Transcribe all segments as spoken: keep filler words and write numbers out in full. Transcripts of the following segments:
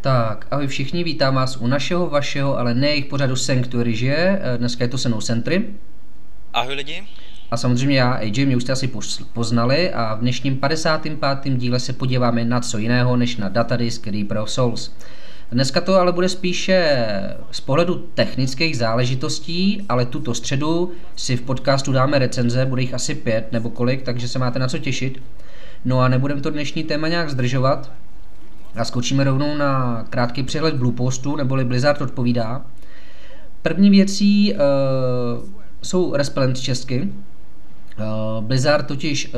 Tak, ahoj všichni, vítám vás u našeho, vašeho, ale ne jejich pořadu Sanctuary, že? Dneska je to se mnou Centry. Ahoj lidi. A samozřejmě já, A J, mě už jste asi poznali a v dnešním padesátém pátém díle se podíváme na co jiného než na datadisk Reaper of Souls. Dneska to ale bude spíše z pohledu technických záležitostí, ale tuto středu si v podcastu dáme recenze, bude jich asi pět nebo kolik, takže se máte na co těšit. No a nebudeme to dnešní téma nějak zdržovat a skočíme rovnou na krátký přehled Bluepostu, neboli Blizzard odpovídá. První věcí uh, jsou Resplend česky. Uh, Blizzard totiž uh,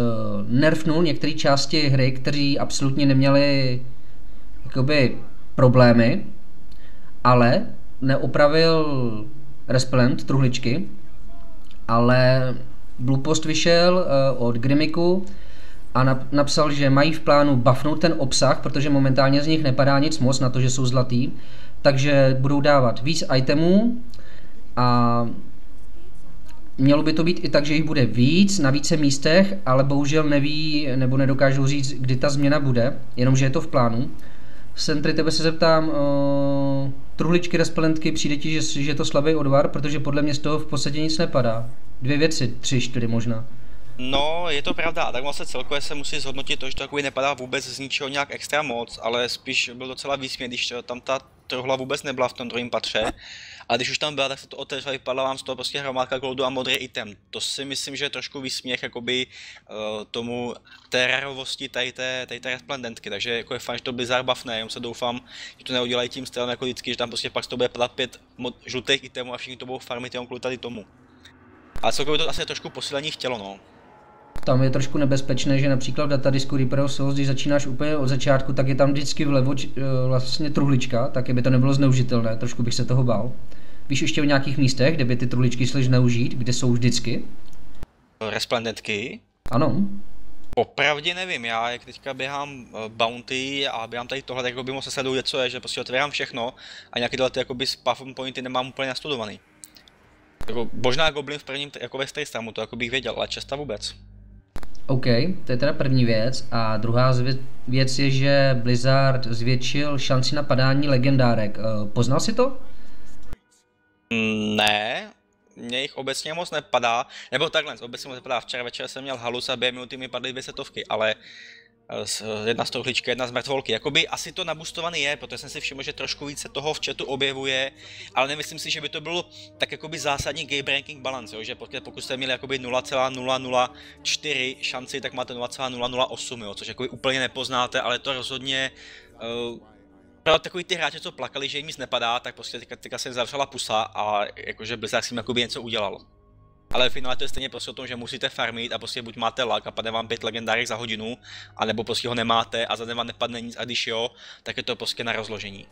nerfnul některé části hry, kteří absolutně neměli jakoby problémy, ale neopravil Resplend, truhličky, ale Bluepost vyšel uh, od Grimmiku a napsal, že mají v plánu buffnout ten obsah, protože momentálně z nich nepadá nic moc na to, že jsou zlatý, takže budou dávat víc itemů a mělo by to být i tak, že jich bude víc na více místech, ale bohužel neví nebo nedokážou říct, kdy ta změna bude, jenomže je to v plánu. Centry, tebe se zeptám, uh, truhličky, respelentky, přijde ti, že, že je to slabý odvar, protože podle mě z toho v podstatě nic nepadá. Dvě věci, tři, čtyři možná. No, je to pravda, tak vlastně celkově se musí zhodnotit to, že to takový nepadá vůbec z ničeho nějak extra moc, ale spíš byl docela výsměr, když tam ta truhla vůbec nebyla v tom druhém patře. A když už tam byla, tak se to otevřela, vypadla vám z toho prostě hromádka goldu a modrý item. To si myslím, že je trošku výsměch jakoby uh, tomu terorovosti tady té, té resplendentky, takže jako je fajn, že to Blizzard buffne, jenom se doufám, že to neudělají tím stylem jako vždycky, že tam prostě pak z toho bude padat pět žlutých itemů a všichni to budou farmit jenom kvůli tady tomu. A celkově to asi trošku posílení chtělo, no. Tam je trošku nebezpečné, že například v datadisku Reaper of Souls, když začínáš úplně od začátku, tak je tam vždycky vlevo vlastně truhlička, tak by to nebylo zneužitelné, trošku bych se toho bál. Víš ještě o nějakých místech, kde by ty truhličky šly zneužít, kde jsou vždycky? Resplendentky? Ano. Popravdě nevím, já jak teďka běhám Bounty a běhám tady tohle, tak jako by moc nesleduju, kde co je, že prostě otvírám všechno a nějaké tyhle jakoby spawn pointy nemám úplně nastudovaný. Jako, možná Goblin v prvním, jako ve Tristramu, to jako bych věděl, ale česta vůbec. OK, to je teda první věc a druhá věc je, že Blizzard zvětšil šanci na padání legendárek. Poznal jsi to? Ne, mně jich obecně moc nepadá, nebo takhle, obecně moc nepadá. Včera večer jsem měl halus a během minuty mi padly dvě setovky, ale jedna z truhličky, jedna z mrtvolky. Jakoby asi to nabustovaný je, protože jsem si všiml, že trošku více toho v chatu objevuje, ale nemyslím si, že by to byl tak jakoby zásadní game-breaking balance, jo? Že pokud jste měli jakoby nula celá nula nula čtyři šanci, tak máte nula celá nula nula osm, jo? Což jakoby úplně nepoznáte, ale to rozhodně uh, pro takový ty hráče, co plakali, že jim nic nepadá, tak prostě teďka, teďka se jim zavřela pusa a jakože Blizzard s tím jakoby něco udělal. Ale v finále to je stejně prostě o tom, že musíte farmit a prostě buď máte luck a padne vám pět legendárek za hodinu, anebo prostě ho nemáte a za den vám nepadne nic a když jo, tak je to prostě na rozložení.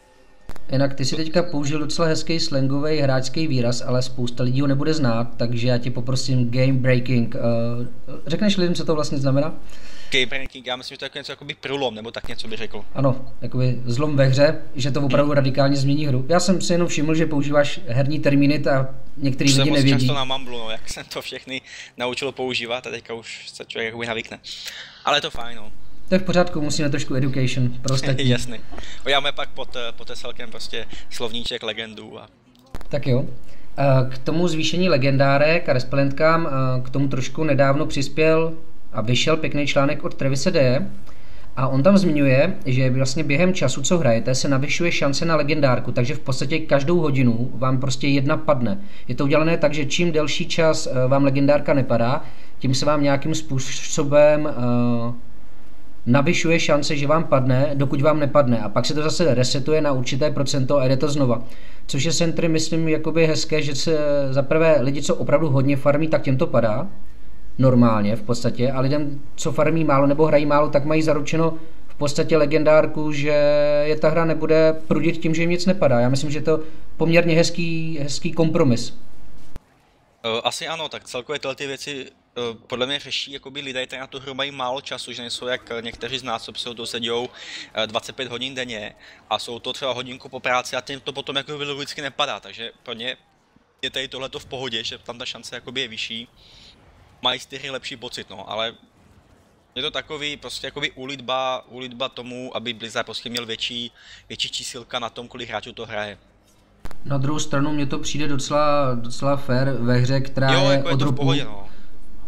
Jinak ty si teďka použil docela hezký slangový hráčský výraz, ale spousta lidí ho nebude znát, takže já tě poprosím game breaking. Řekneš lidem, co to vlastně znamená? Game breaking, já myslím, že to je jako něco jakoby průlom, nebo tak něco by řekl. Ano, jakoby zlom ve hře, že to opravdu radikálně změní hru. Já jsem si jenom všiml, že používáš herní termíny a některý lidi nevědí. Jsem často na Mamblu, no, jak jsem to všechny naučil používat a teďka už se člověk jakoby navykne. Ale je to fajn, no. To je v pořádku, musíme trošku education, prostě. Jasný. Uděláme pak pod, pod teselkem prostě slovníček legendů a... Tak jo. K tomu zvýšení legendárek a resplentkám, k tomu trošku nedávno přispěl a vyšel pěkný článek od Travise D. A on tam zmiňuje, že vlastně během času, co hrajete, se navyšuje šance na legendárku, takže v podstatě každou hodinu vám prostě jedna padne. Je to udělané tak, že čím delší čas vám legendárka nepadá, tím se vám nějakým způsobem uh, navyšuje šance, že vám padne, dokud vám nepadne a pak se to zase resetuje na určité procento a jde to znova. Což je Centry, myslím, jakoby hezké, že se zaprvé lidi, co opravdu hodně farmí, tak těm to padá. Normálně v podstatě a lidem, co farmí málo nebo hrají málo, tak mají zaručeno v podstatě legendárku, že je ta hra nebude prudit tím, že jim nic nepadá. Já myslím, že je to poměrně hezký, hezký kompromis. Asi ano, tak celkově tyhle ty věci podle mě řeší jakoby lidé, kteří na tu hru mají málo času, že nejsou jak někteří z nás, co to sedí dvacet pět hodin denně a jsou to třeba hodinku po práci a tím to potom jako logicky nepadá, takže pro ně je tady tohleto v pohodě, že tam ta šance jakoby je vyšší. Mají z ty hry lepší pocit, no, ale Je to takový prostě jakoby ulitba, ulitba tomu, aby Blizzard prostě měl větší, větší čísilka na tom, kolik hráčů to hraje. Na druhou stranu mně to přijde docela, docela fair ve hře, která jo, je jako od je to dropu, v pohodě, no.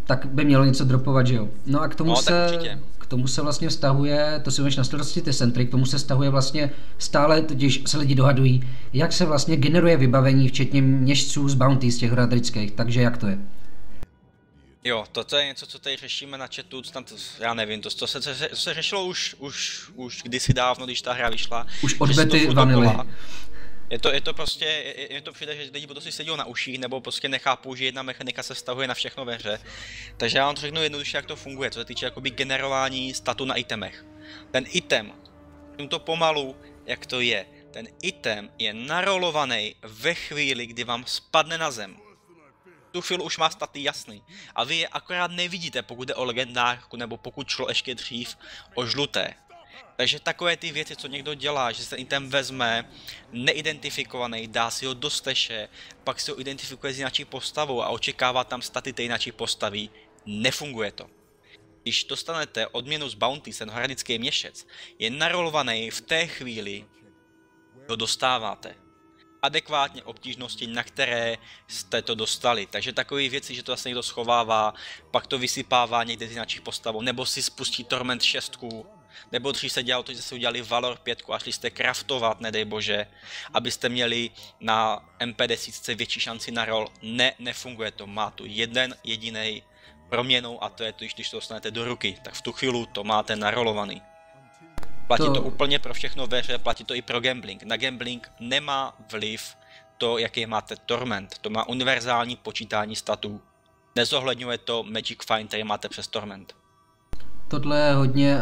Tak by mělo něco dropovat, že jo. No a k tomu, no, se, k tomu se vlastně vztahuje, to si máš na starosti ty Centry, k tomu se vztahuje vlastně stále, totiž se lidi dohadují, jak se vlastně generuje vybavení, včetně měšců z Bounty, z těch radrických, takže jak to je? Jo, toto je něco, co tady řešíme na chatu, snad, já nevím, to, to, se, to se řešilo už, už, už kdysi dávno, když ta hra vyšla. Už od bety vanily. Je to, je to prostě, je, je to přijde, že lidi si sedí na uších, nebo prostě nechápou, že jedna mechanika se vztahuje na všechno ve hře. Takže já vám to řeknu jednoduše, jak to funguje, co se týče jakoby generování statu na itemech. Ten item, tím to pomalu, jak to je, ten item je narolovaný ve chvíli, kdy vám spadne na zem. Tu chvíli už má staty jasný a vy je akorát nevidíte, pokud jde o legendárku, nebo pokud šlo ještě dřív o žluté. Takže takové ty věci, co někdo dělá, že se ten item vezme neidentifikovaný, dá si ho do steše, pak si ho identifikuje s jináčí postavou a očekává tam staty té jináčí postavy, nefunguje to. Když dostanete odměnu z Bounty, ten hradický měšec, je narolovaný v té chvíli, ho dostáváte. Adekvátně obtížnosti, na které jste to dostali. Takže takové věci, že to vlastně někdo schovává, pak to vysypává někde z jináčích postavou, nebo si spustí Torment šest, nebo dřív se dělalo to, že se udělali Valor pět a šli jste craftovat, nedej bože, abyste měli na em pé deset větší šanci na rol. Ne, nefunguje to, má tu jeden jediný proměnou a to je to, když to dostanete do ruky, tak v tu chvíli to máte narolovaný. Platí to... to úplně pro všechno ve hře, platí to i pro gambling. Na gambling nemá vliv to, jaký máte Torment. To má univerzální počítání statů. Nezohledňuje to Magic Find, který máte přes Torment. Tohle je hodně,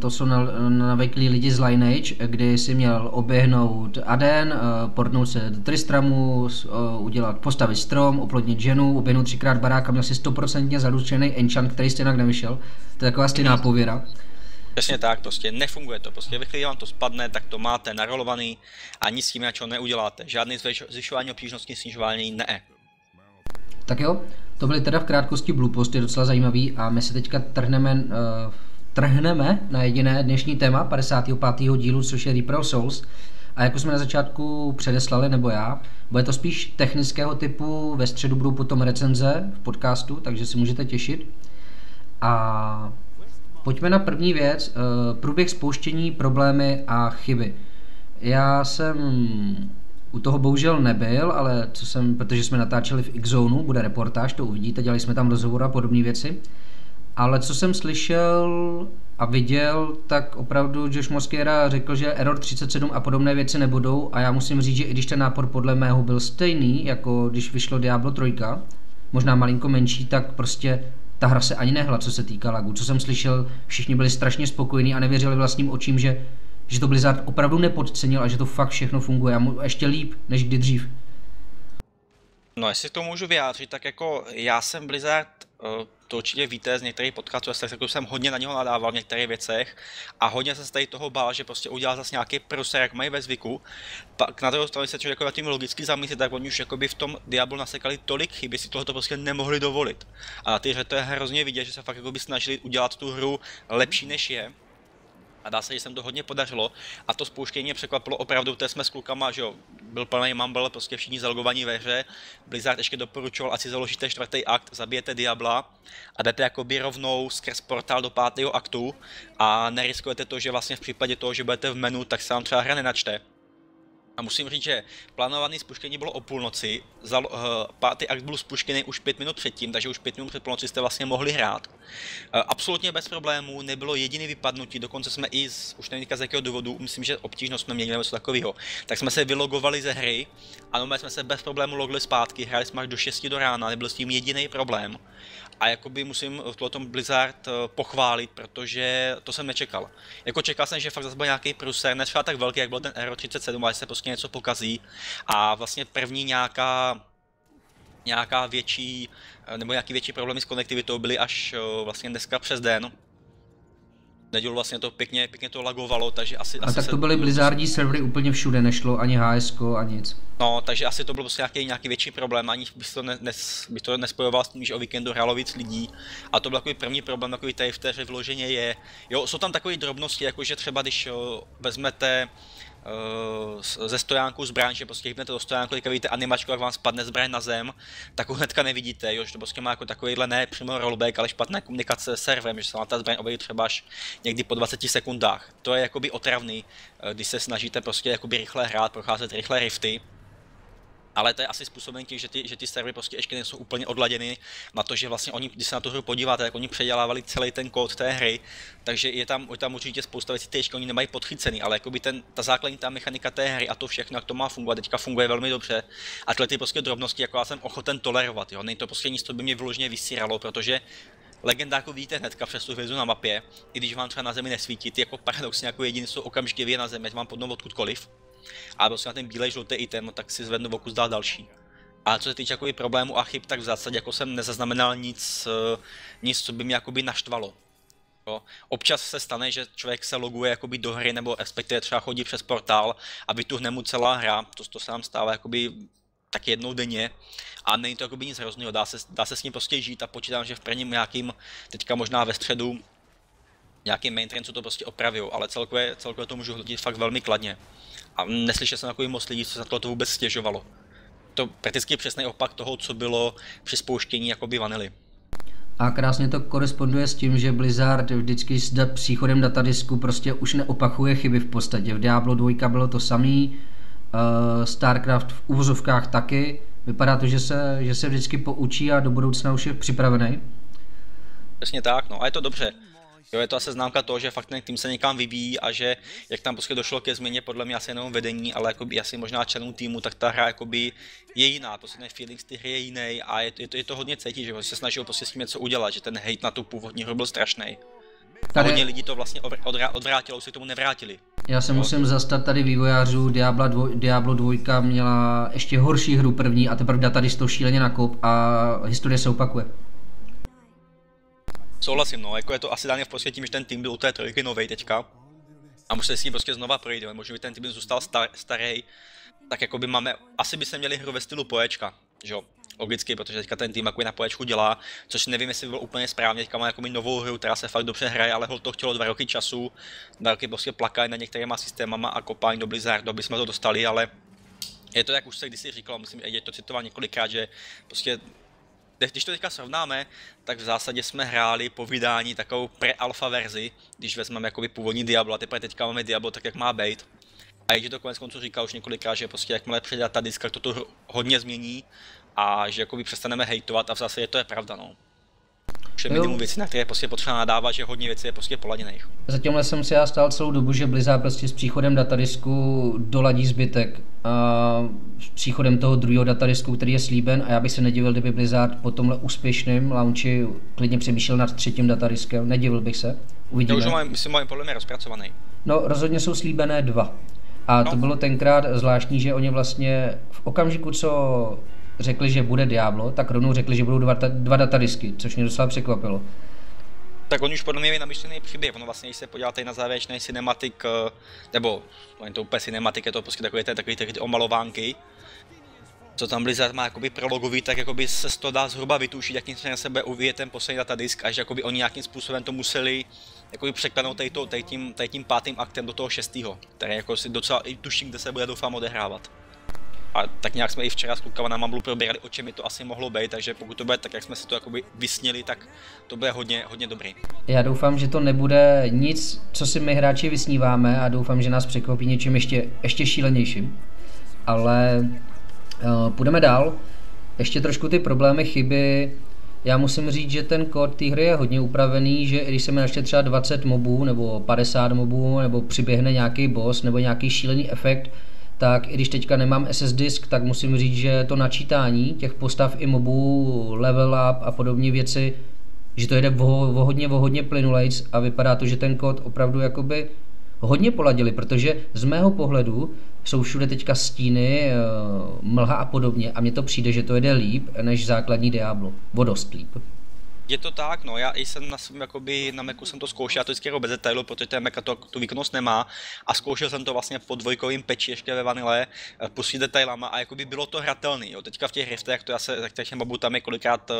to jsou navyklí lidi z Lineage, kdy si měl oběhnout Aden, portnout se do Tristramu, udělat postavit strom, oplodnit ženu, oběhnout třikrát barák a měl si stoprocentně zaručený enchant, který stejně nevyšel. To je taková stejná pověra. Přesně tak, prostě nefunguje to, prostě ve chvíli vám to spadne, tak to máte narolovaný a nic s tím načeho neuděláte. Žádný zvyšování obtížnosti, snižování ne. Tak jo, to byly teda v krátkosti Blue Post, je docela zajímavý a my se teďka trhneme, uh, trhneme na jediné dnešní téma padesátého pátého dílu, což je Reaper of Souls. A jak už jsme na začátku předeslali, nebo já, bude to spíš technického typu, ve středu budou potom recenze v podcastu, takže si můžete těšit. A... pojďme na první věc, průběh spouštění, problémy a chyby. Já jsem u toho bohužel nebyl, ale co jsem, protože jsme natáčeli v X-Zonu, bude reportáž, to uvidíte, dělali jsme tam rozhovor a podobné věci. Ale co jsem slyšel a viděl, tak opravdu Josh Mosqueira řekl, že error třicet sedm a podobné věci nebudou a já musím říct, že i když ten nápor podle mého byl stejný, jako když vyšlo Diablo tři, možná malinko menší, tak prostě ta hra se ani nehla, co se týká lagů. Co jsem slyšel, všichni byli strašně spokojení a nevěřili vlastním očím, že, že to Blizzard opravdu nepodcenil a že to fakt všechno funguje a ještě líp, než kdy dřív. No, jestli to můžu vyjádřit, tak jako já jsem Blizzard, to určitě víte z některých podcastů, jako jsem hodně na něho nadával v některých věcech a hodně jsem se tady toho bál, že prostě udělal zase nějaký pruser, jak mají ve zvyku. Pak na druhou stranu se člověk jako tím logicky zamyslí, tak oni už jakoby v tom Diablu nasekali tolik chyb, že si tohoto prostě nemohli dovolit. A ty hře to je hrozně vidět, že se fakt jakoby snažili udělat tu hru lepší, než je. A dá se, že se jim to hodně podařilo a to spouštění mě překvapilo opravdu, to jsme s klukama, že jo, byl plný Mamblu, prostě všichni zalogovaní ve hře, Blizzard ještě doporučoval, asi založíte čtvrtý akt, zabijete Diabla a jdete jakoby rovnou skrz portál do pátého aktu a neriskujete to, že vlastně v případě toho, že budete v menu, tak se vám třeba hra nenačte. A musím říct, že plánované spuštění bylo o půlnoci, Zal, uh, pátý akt byl spuštěný už pět minut předtím, takže už pět minut před půlnoci jste vlastně mohli hrát. Uh, absolutně bez problémů, nebylo jediné vypadnutí, dokonce jsme i, z, už nevím z jakého důvodu, myslím, že obtížnost jsme měli nebo něco takového, tak jsme se vylogovali ze hry a no, jsme se bez problémů logli zpátky, hráli jsme až do šesti do rána, nebyl s tím jediný problém. A jakoby musím o tom Blizzard pochválit, protože to jsem nečekal. Jako čekal jsem, že fakt zase byl nějaký pruser, než tak velký, jak byl ten Aero třicet sedm, ale se prostě něco pokazí. A vlastně první nějaká, nějaká větší, nebo nějaký větší problémy s konektivitou byly až vlastně dneska přes den. nedělu vlastně to pěkně, pěkně to lagovalo, takže asi... A asi tak to se... byly Blizzardí servery úplně všude, nešlo ani há esko a nic. No, takže asi to byl prostě nějaký, nějaký větší problém, ani bych to, ne, nes, bych to nespojoval s tím, že o víkendu hrálo víc lidí. A to byl takový první problém, takový tady v té hře vloženě je. Jo, jsou tam takové drobnosti, jakože třeba když jo, vezmete ze stojánku zbraň, že prostě hybnete do stojánku, teďka vidíte animačku, jak vám spadne zbraň na zem, tak ho hnedka nevidíte, jo, že to prostě má jako takovýhle ne přímo rollback, ale špatná komunikace s serverem, že se vám ta zbraň objeví třeba až někdy po dvaceti sekundách. To je jakoby otravný, když se snažíte prostě jakoby rychle hrát, procházet rychle rifty. Ale to je asi způsobený tím, že ty, že ty servery prostě ještě nejsou úplně odladěny na to, že vlastně oni, když se na tu hru podíváte, tak oni předělávali celý ten kód té hry, takže je tam, je tam určitě spousta věcí, které ještě oni nemají podchycený, ale jakoby ten, ta základní ta mechanika té hry a to všechno, jak to má fungovat, teďka funguje velmi dobře a tyhle ty prostě drobnosti, jako já jsem ochoten tolerovat, jo, není to prostě nic, co by mě vyloženě vysíralo, protože legendáku vidíte hnedka přes tu hvězdu na mapě, i když vám třeba na zemi nesvítí, ty jako paradoxně jako jediný jsou okamžitě vy na zemi, mám pod odkudkoliv. A prostě na ten bílej žlutý item, tak si zvednu v oku zdál další. A co se týče jakoby problému a chyb, tak v zásadě jako jsem nezaznamenal nic, nic co by mě jakoby naštvalo. Jo. Občas se stane, že člověk se loguje jakoby do hry, nebo respektive třeba chodí přes portál a vytuhne mu celá hra, to, to se nám stává jakoby tak jednou denně. A není to jakoby nic hroznýho, dá se, dá se s ním prostě žít a počítám, že v prvním nějakým, teďka možná ve středu, nějakým main trendu to prostě opravují, ale celkově, celkově to můžu hodnotit fakt velmi kladně. A neslyšel jsem takový moc lidí, co se na to vůbec stěžovalo. To prakticky přesný opak toho, co bylo při spouštění jakoby vanily. A krásně to koresponduje s tím, že Blizzard vždycky s da příchodem datadisku prostě už neopakuje chyby v podstatě. V Diablo dva bylo to samý, uh, Starcraft v uvozovkách taky. Vypadá to, že se, že se vždycky poučí a do budoucna už je připravený. Přesně tak, no a je to dobře. Jo, je to asi známka toho, že fakt ten tým se někam vyvíjí a že jak tam prostě došlo ke změně, podle mě asi jenom vedení, ale jakoby asi možná členů týmu, tak ta hra jakoby je jiná, prostě ten feeling ty hry je jiný a je, je, to, je to hodně cítit, že se snažil prostě s tím něco udělat, že ten hejt na tu původní hru byl strašný. Tady... Hodně lidí to vlastně odvrátilo, už se k tomu nevrátili. Já se jo? musím zastat tady vývojářů, Diablo dva měla ještě horší hru první a teprve tady to šíleně nakop a historie se opakuje. Souhlasím, no, jako je to asi dáně v podstatě tím, že ten tým byl u té trojky novej teďka a museli s tím prostě znova projít, možná by ten tým zůstal star, starý, tak jako by máme, asi by se měli hru ve stylu poječka, že jo, logicky, protože teďka ten tým jako na poječku dělá, což nevím, jestli by bylo úplně správně, teďka má jakoby novou hru, která se fakt dobře hraje, ale to chtělo dva roky času, dva roky prostě plakali na některýma systémama a kopání do Blizzardu, aby jsme to dostali, ale je to, jak už se kdysi říkalo, myslím, je to citoval několikrát, že prostě když to teďka srovnáme, tak v zásadě jsme hráli po vydání takovou pre-alfa verzi, když vezmeme jakoby původní Diablo a teprve teďka máme Diablo tak, jak má být. A je to konec konců říkal už několikrát, že prostě jakmile předat ta diska, to to hodně změní a že jakoby přestaneme hejtovat a v zásadě to je pravda, no. Že minimum věcí, na které je prostě potřeba nadávat, že hodně věcí je prostě poladěných. Zatímhle jsem si já stál celou dobu, že Blizzard prostě s příchodem datadisku doladí zbytek. A s příchodem toho druhého datadisku, který je slíben, a já bych se nedivil, kdyby Blizzard po tomhle úspěšném launchi klidně přemýšlel nad třetím datadiskem, nedivil bych se, uvidíme. Já už mám, myslím, mám podle mě rozpracovaný. No rozhodně jsou slíbené dva. A no. To bylo tenkrát zvláštní, že oni vlastně v okamžiku, co řekli, že bude Diablo, tak rovnou řekli, že budou dva, dva datadisky, což mě docela překvapilo. Tak on už podle mě je namyšlený příběh, ono vlastně, když se podíváte na závěrečný cinematik, nebo on to úplně cinematik, je to prostě takové ty, takové ty, ty omalovánky, co tam Blizzard má jakoby prologový, tak jakoby se z toho dá zhruba vytušit, jakým se na sebe uvíjet ten poslední datadisk, až jakoby oni nějakým způsobem to museli jakoby překlenout tady, to, tady, tím, tady tím pátým aktem do toho šestýho, který jako si docela i tuším, kde se bude doufám odehrávat. A tak nějak jsme i včera s klukama na Mamblu probírali, o čem by to asi mohlo být, takže pokud to bude tak, jak jsme si to jakoby vysnili, tak to bude hodně, hodně dobrý. Já doufám, že to nebude nic, co si my hráči vysníváme a doufám, že nás překvapí něčím ještě, ještě šílenějším. Ale uh, půjdeme dál, ještě trošku ty problémy, chyby. Já musím říct, že ten kód té hry je hodně upravený, že i když se mi načte třeba dvacet mobů nebo padesát mobů nebo přiběhne nějaký boss nebo nějaký šílený efekt, tak i když teďka nemám es es disk, tak musím říct, že to načítání těch postav i mobů, level up a podobné věci, že to jde vohodně, vohodně plynulejc a vypadá to, že ten kód opravdu jakoby hodně poladili, protože z mého pohledu jsou všude teďka stíny, mlha a podobně a mně to přijde, že to jede líp než základní Diablo, o dost líp. Je to tak, no, já i jsem na svým, jakoby, na Macu jsem to zkoušel, já to vždycky bez detailu, protože ten Mac to, tu výkonnost nemá, a zkoušel jsem to vlastně po dvojkovým peči ještě ve vanile, plus detailama, a jakoby bylo to hratelný, jo, teďka v těch riftech, to já se, tak těch babu tam je kolikrát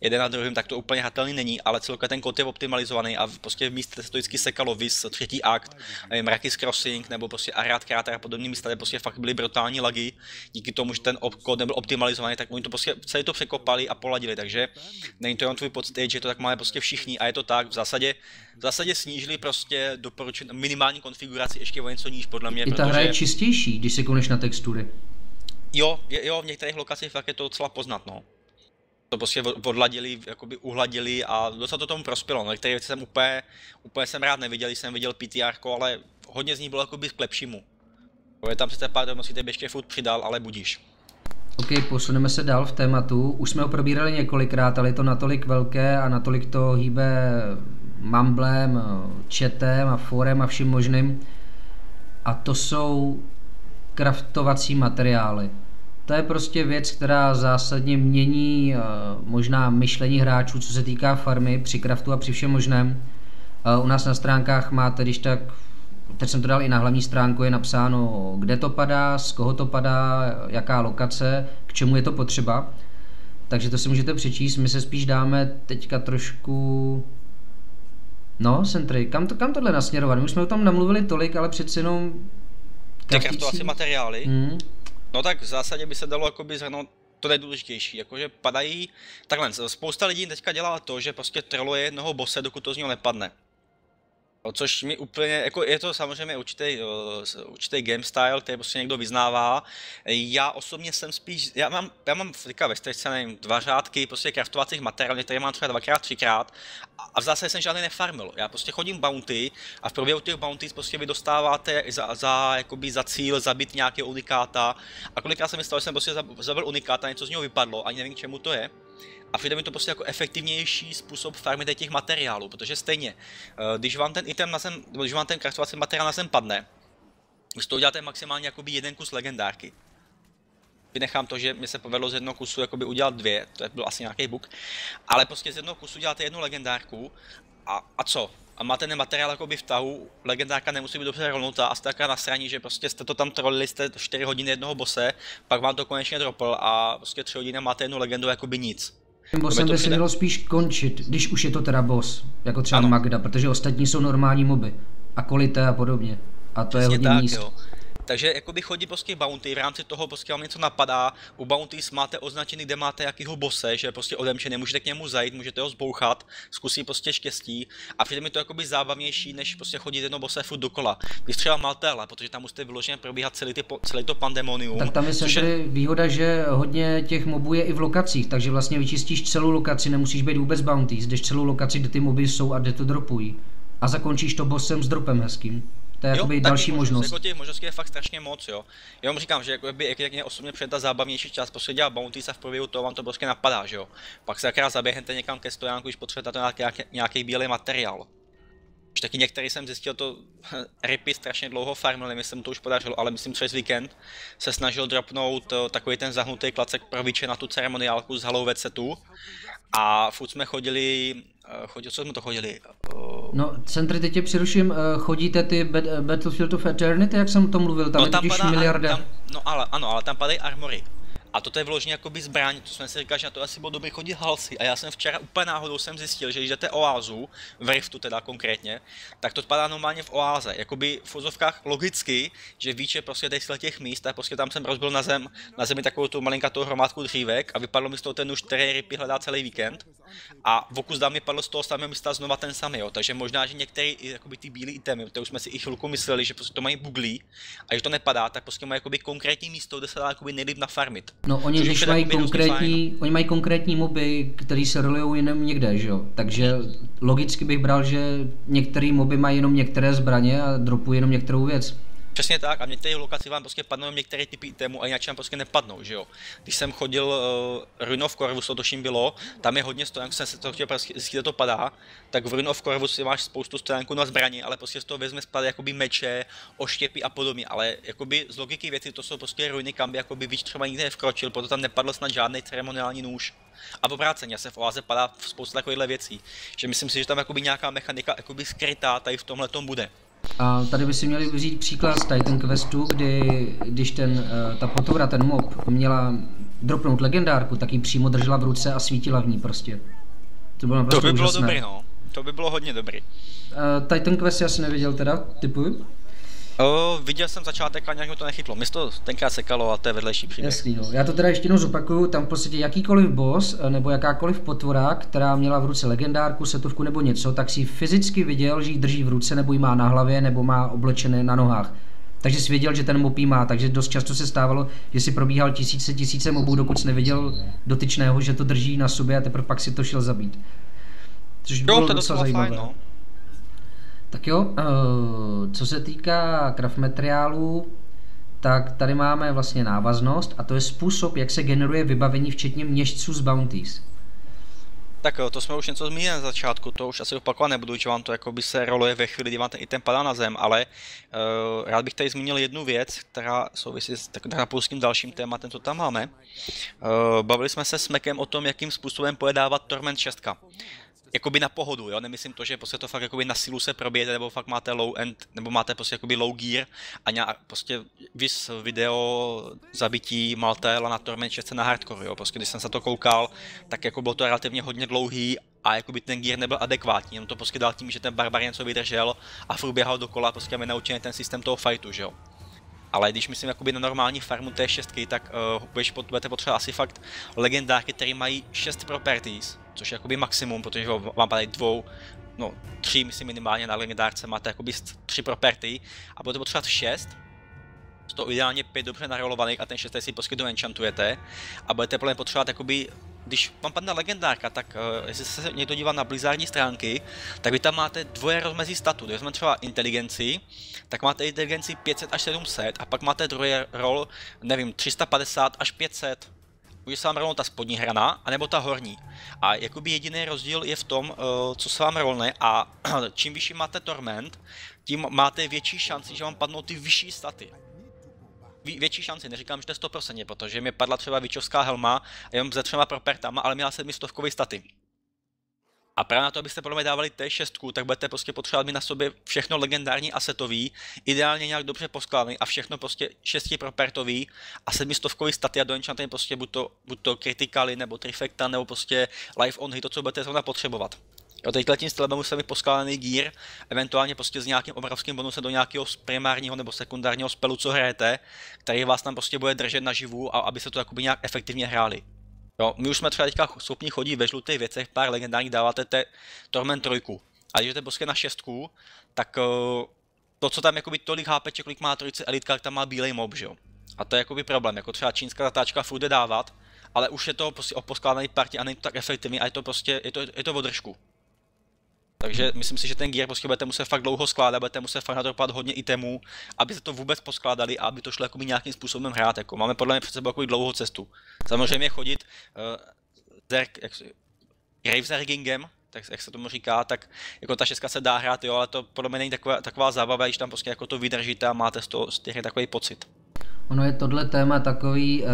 jeden na druhým, tak to úplně hratelný není, ale celkově ten kód je optimalizovaný a prostě v místě se to vždycky sekalo, vis, třetí akt, Mrakis Crossing, nebo prostě Ariad Kráter a podobné místa, kde prostě fakt byly brutální lagy, díky tomu, že ten kód nebyl optimalizovaný, tak oni to prostě celé to překopali a poladili, takže není to jenom tvůj pocit, že to tak máme prostě všichni a je to tak, v zásadě, v zásadě snížili prostě doporučenou minimální konfiguraci ještě o něco níž, podle mě. I ta protože... hra je čistější, když se koneš na textury. Jo, jo, v některých lokacích fakt je to docela poznat, no. To prostě odladili, jakoby uhladili a docela to tomu prospělo, no. Některé věci jsem úplně, úplně jsem rád neviděl, když jsem viděl P T R ko, ale hodně z ní bylo jakoby k lepšímu. Je tam sice pár domů, který ještě furt přidal, ale budíš. Ok, posuneme se dál v tématu. Už jsme ho probírali několikrát, ale je to natolik velké a natolik to hýbe mamblem, chatem a forem a vším možným. A to jsou craftovací materiály. To je prostě věc, která zásadně mění možná myšlení hráčů, co se týká farmy, při craftu a při všem možném. U nás na stránkách máte, když tak, teď jsem to dal i na hlavní stránku, je napsáno, kde to padá, z koho to padá, jaká lokace, k čemu je to potřeba. Takže to si můžete přečíst, my se spíš dáme teďka trošku... No, Centry, kam, to, kam tohle nasměrovat? My už jsme o tom namluvili tolik, ale přeci jenom... Ty kraftovací materiály? Hmm. No tak v zásadě by se dalo jakoby zhrnout to nejdůležitější, jakože padají... Takhle, spousta lidí teďka dělá to, že prostě troluje jednoho bose, dokud to z něho nepadne. Což mi úplně, jako je to samozřejmě určitý, určitý game style, který prostě někdo vyznává. Já osobně jsem spíš, já mám, já mám teďka ve střečce, nevím, dva řádky prostě craftovacích materiálů, které mám třeba dvakrát, třikrát. A v zásadě jsem žádný nefarmil. Já prostě chodím bounty a v průběhu těch bounties prostě vy dostáváte za, za, jakoby za cíl zabít nějakého unikáta. A kolikrát jsem myslel, že jsem prostě zabil unikáta, něco z něho vypadlo, ani nevím, k čemu to je. A přijde mi to prostě jako efektivnější způsob farmy těch materiálů, protože stejně, když vám ten item na zem, když vám ten craftovací materiál na zem padne, vy z toho uděláte maximálně jakoby jeden kus legendárky. Vynechám to, že mi se povedlo z jednoho kusu jakoby udělat dvě, to byl asi nějaký bug, ale prostě z jednoho kusu děláte jednu legendárku a, a co? A máte ten materiál jakoby v tahu, legendárka nemusí být dobře rolnutá a jste taká nasraní, že prostě jste to tam trolili, jste čtyři hodiny jednoho bose, pak vám to konečně dropl a prostě tři hodiny máte jednu legendu jakoby nic. Tím bossem by se mělo spíš končit, když už je to teda boss, jako třeba ano. Magda, protože ostatní jsou normální moby, a kolité a podobně, a to přesně je hodně míst. Jo. Takže jakoby chodí prostě bounty, v rámci toho prostě vám něco napadá, u bounties máte označený, kde máte jakýho bose, že prostě odemčený, můžete k němu zajít, můžete ho zbouchat, zkusí prostě štěstí a přijde mi to jakoby zábavnější, než prostě chodit jedno bose furt dokola. Když třeba Malthaela, protože tam musíte vyloženě probíhat celý, ty, celý to pandemonium. Tak tam je samozřejmě výhoda, že hodně těch mobů je i v lokacích, takže vlastně vyčistíš celou lokaci, nemusíš být vůbec bounties, jdeš celou lokaci, kde ty moby jsou a kde to dropují. A zakončíš to bossem s dropem hezkým. To je jo, jakoby další možnost. Jako těch možností je fakt strašně moc, jo. Já vám říkám, že jakoby, jak, jak mě osobně přijde ta zábavnější část, prostě dělá bounties a v průběhu toho vám to prostě napadá, že jo. Pak se akorát zaběhnete někam ke stojánku, když potřebujete nějaký, nějaký bílý materiál. Už taky některý jsem zjistil to, Ripy strašně dlouho farmil, nevím, jestli mu to už podařilo, ale myslím, přes víkend se snažil dropnout takový ten zahnutý klacek pro Witche na tu ceremoniálku z Halloween setu. A furt jsme chodili, chodil, co jsme to chodili? No, Centry, teď tě přeruším, chodíte ty Battlefield of Eternity, jak jsem o tom mluvil, tam, no, tam je miliarda. Tam, no ale, ano, ale tam padají armory. A toto je vložně jakoby zbraň, to jsme si říkali, že na to asi bylo dobrý chodit halsy. A já jsem včera úplně náhodou jsem zjistil, že když jdete oázu, v Riftu teda konkrétně, tak to padá normálně v oáze. Jakoby v fozovkách logicky, že víče prostě těch míst, tak prostě tam jsem rozbil na zem, na zemi takovou tu malinkatou hromádku dřívek a vypadlo mi z toho ten nůž, který Ripy hledá celý víkend. A v oku zdám mi padlo z toho samého místa znova ten samý, jo. Takže možná, že některé ty bílé itemy, které už jsme si i chvilku mysleli, že prostě to mají buglí a že to nepadá, tak prostě mají konkrétní místo, kde se dá nejlíp nafarmit. No oni, když mají konkrétní, oni mají konkrétní moby, které se rolujou jenom někde, že jo? Takže logicky bych bral, že některé moby mají jenom některé zbraně a dropují jenom některou věc. Přesně tak, a v některých lokacích vám prostě padnou některé typy itemů a jinak vám prostě nepadnou, že jo. Když jsem chodil uh, Rynův korpus, to toším bylo, tam je hodně stojánků, jsem se to chtěl zjistit, kde to padá, tak v Rynův korpus si máš spoustu stojánků na zbraně, ale prostě z toho vezme spady jakoby meče, oštěpy a podobně, ale jakoby z logiky věci to jsou prostě ruiny, kam by jakoby víč třeba nikdy nevkročil, proto tam nepadl snad žádný ceremoniální nůž. A v obráceně se v oáze padá spousta takovýchhle věcí, že myslím si, že tam jakoby nějaká mechanika jakoby skrytá tady v tomhle tom bude. A tady by si měli vzít příklad z Titan Questu, kdy, když ten, ta potvora, ten mob, měla dropnout legendárku, tak ji přímo držela v ruce a svítila v ní prostě. To bylo naprosto úžasné. To by bylo dobrý, no. To by bylo hodně dobrý. Uh, Titan Quest já si neviděl teda, typuji? Oh, viděl jsem začátek a nějak mi to nechytlo. Mě to tenkrát sekalo a to je vedlejší příběh. Jasný, no. Já to teda ještě jednou zopakuju, tam v podstatě jakýkoliv boss nebo jakákoliv potvora, která měla v ruce legendárku, setovku nebo něco, tak si fyzicky viděl, že ji drží v ruce nebo ji má na hlavě nebo má oblečené na nohách. Takže si věděl, že ten mob jí má, takže dost často se stávalo, že si probíhal tisíce tisíce mobů, dokud jsi neviděl dotyčného, že to drží na sobě a teprve pak si to šel zabít. Což bylo docela zajímavé. Tak jo, co se týká craft materiálů, tak tady máme vlastně návaznost a to je způsob, jak se generuje vybavení včetně měšců z bounties. Tak jo, to jsme už něco zmínili na začátku, to už asi opakovat nebudu, že vám to jakoby se roluje ve chvíli, kdy vám ten item padá na zem, ale uh, rád bych tady zmínil jednu věc, která souvisí s takovým dalším tématem, co tam máme. Uh, bavili jsme se s Mekem o tom, jakým způsobem pojedávat Torment šest. Jakoby na pohodu, jo, nemyslím to, že prostě to fakt jakoby na sílu se probijete, nebo fakt máte low end, nebo máte prostě jakoby low gear a nějak prostě vis video zabití Malthaela na Torment šest na hardcore, jo, prostě když jsem se to koukal, tak jako bylo to relativně hodně dlouhý a jakoby ten gear nebyl adekvátní, jenom to prostě dal tím, že ten barbar něco vydržel a furt běhal dokola, prostě mi naučený ten systém toho fightu, že jo. Ale když myslím jakoby na normální farmu té šest, tak uh, budete potřebovat asi fakt legendárky, které mají šest properties, což je jakoby maximum, protože vám padají dvou, no tři myslím minimálně na legendárce, máte jakoby tři property a budete potřebovat šest, z toho ideálně pět dobře narolovaných a ten šestý si prostě doenchantujete a budete plně potřebovat jakoby, když vám padne legendárka, tak uh, jestli se někdo dívá na blizzardní stránky, tak vy tam máte dvoje rozmezí statu. Když jsme třeba inteligenci, tak máte inteligenci pět set až sedm set a pak máte druhý roll, nevím, tři sta padesát až pět set. Může se vám rolnout ta spodní hrana, anebo ta horní. A jakoby jediný rozdíl je v tom, uh, co se vám rolne a čím vyšší máte torment, tím máte větší šanci, že vám padnou ty vyšší staty. Větší šanci, neříkám, že to je sto procent, protože mi padla třeba Witchovská helma jenom ze třema propertama, ale měla sedmistovkový staty. A právě na to, abyste podle mě dávali té šest, tak budete prostě potřebovat mít na sobě všechno legendární asetový, ideálně nějak dobře poskládaný a všechno prostě šesti propertový a sedmistovkový staty a doenchantný prostě buď to, buď to criticaly nebo trifecta nebo prostě life on hit, to, co budete zrovna potřebovat. Jo, teďhle tím stylem musí být poskládaný gear, eventuálně prostě s nějakým obrovským bonusem do nějakého primárního nebo sekundárního spelu, co hrajete, který vás tam prostě bude držet naživu a aby se to jakoby nějak efektivně hráli. Jo, my už jsme třeba teďka schopni chodit ve žlutých věcech, pár legendárních dáváte té Torment tři, a když jdete prostě na šestku, tak to, co tam jakoby tolik HPček, kolik má trojice elitka, tam má bílej mob, že jo. A to je jakoby problém, jako třeba čínská zatáčka furt jde dávat, ale už je to prostě oposkládaný party a není to tak efektivní a je to prostě, je to, je to održku. Takže myslím si, že ten gear prostě budete muset fakt dlouho skládat, budete muset fakt nadropat hodně itemů, aby se to vůbec poskládali a aby to šlo jakoby nějakým způsobem hrát. Jako. Máme podle mě před sebou jakoby dlouhou cestu. Samozřejmě chodit uh, gravesergingem, tak jak se tomu říká, tak jako ta šestka se dá hrát, jo, ale to podle mě není taková, taková zábava, když tam prostě jako to vydržíte a máte z toho z těch hry takový pocit. Ono je tohle téma takový, uh,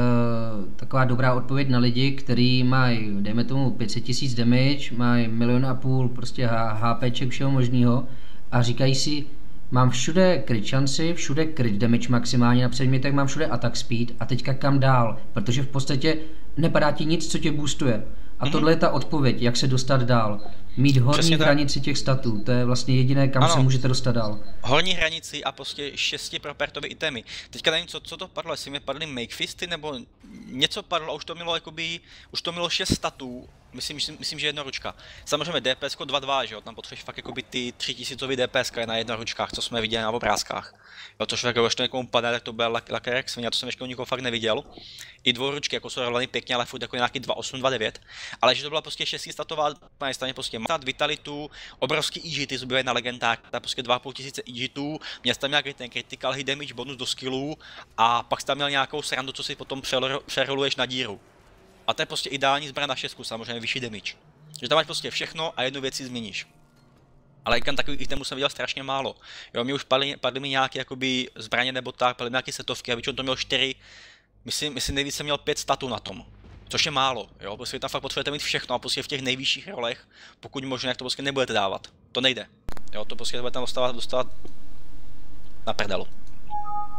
taková dobrá odpověď na lidi, kteří mají, dejme tomu, pět set tisíc damage, mají milion a půl prostě HPček všeho možného a říkají si, mám všude crit šanci, všude crit damage maximálně na předmětech, mám všude attack speed a teďka kam dál, protože v podstatě nepadá ti nic, co tě boostuje. A tohle je ta odpověď, jak se dostat dál. Mít horní hranici těch statů, to je vlastně jediné, kam ano, se můžete dostat dál. Horní hranici a prostě šesti propertové itemy. Teďka nevím, co, co to padlo, jestli mi padly make fisty nebo něco padlo a už to mělo jakoby, už to mělo šest statů. myslím, myslím, že jedna ručka. Samozřejmě D P S dva dva, že jo, tam potřebuješ fakt jakoby ty tři tisícový D P S na jedna ručkách, co jsme viděli na obrázkách. Jo, což jako, když to někomu padá, tak to byl Lakarex, já to jsem ještě nikoho fakt neviděl. I dvouručky, jako jsou rovlaný pěkně, ale furt jako nějaký dva osm dva devět. Ale že to byla prostě šestistatová, na straně prostě Matat, Vitalitu, obrovský E G T zbyly na legendách, tam prostě dva a půl tisíce E G Tů, měl tam nějaký ten critical hit damage bonus do skillů a pak tam měl nějakou srandu, co si potom přeroluješ na díru. A to je prostě ideální zbraň na šestku, samozřejmě vyšší damage. Že tam máš prostě všechno a jednu věc si změníš. Ale tam takových itemů jsem viděl strašně málo. Jo, mě už padly, padly mi nějaké jakoby zbraně nebo tak, padly mi nějaké setovky, a většinou to měl čtyři, myslím, myslím nejvíc jsem měl pět statů na tom. Což je málo, jo, prostě tam fakt potřebujete mít všechno a prostě v těch nejvyšších rolech, pokud možno, jak to prostě nebudete dávat. To nejde. Jo, to prostě budete tam dostávat, dostávat na prdelu.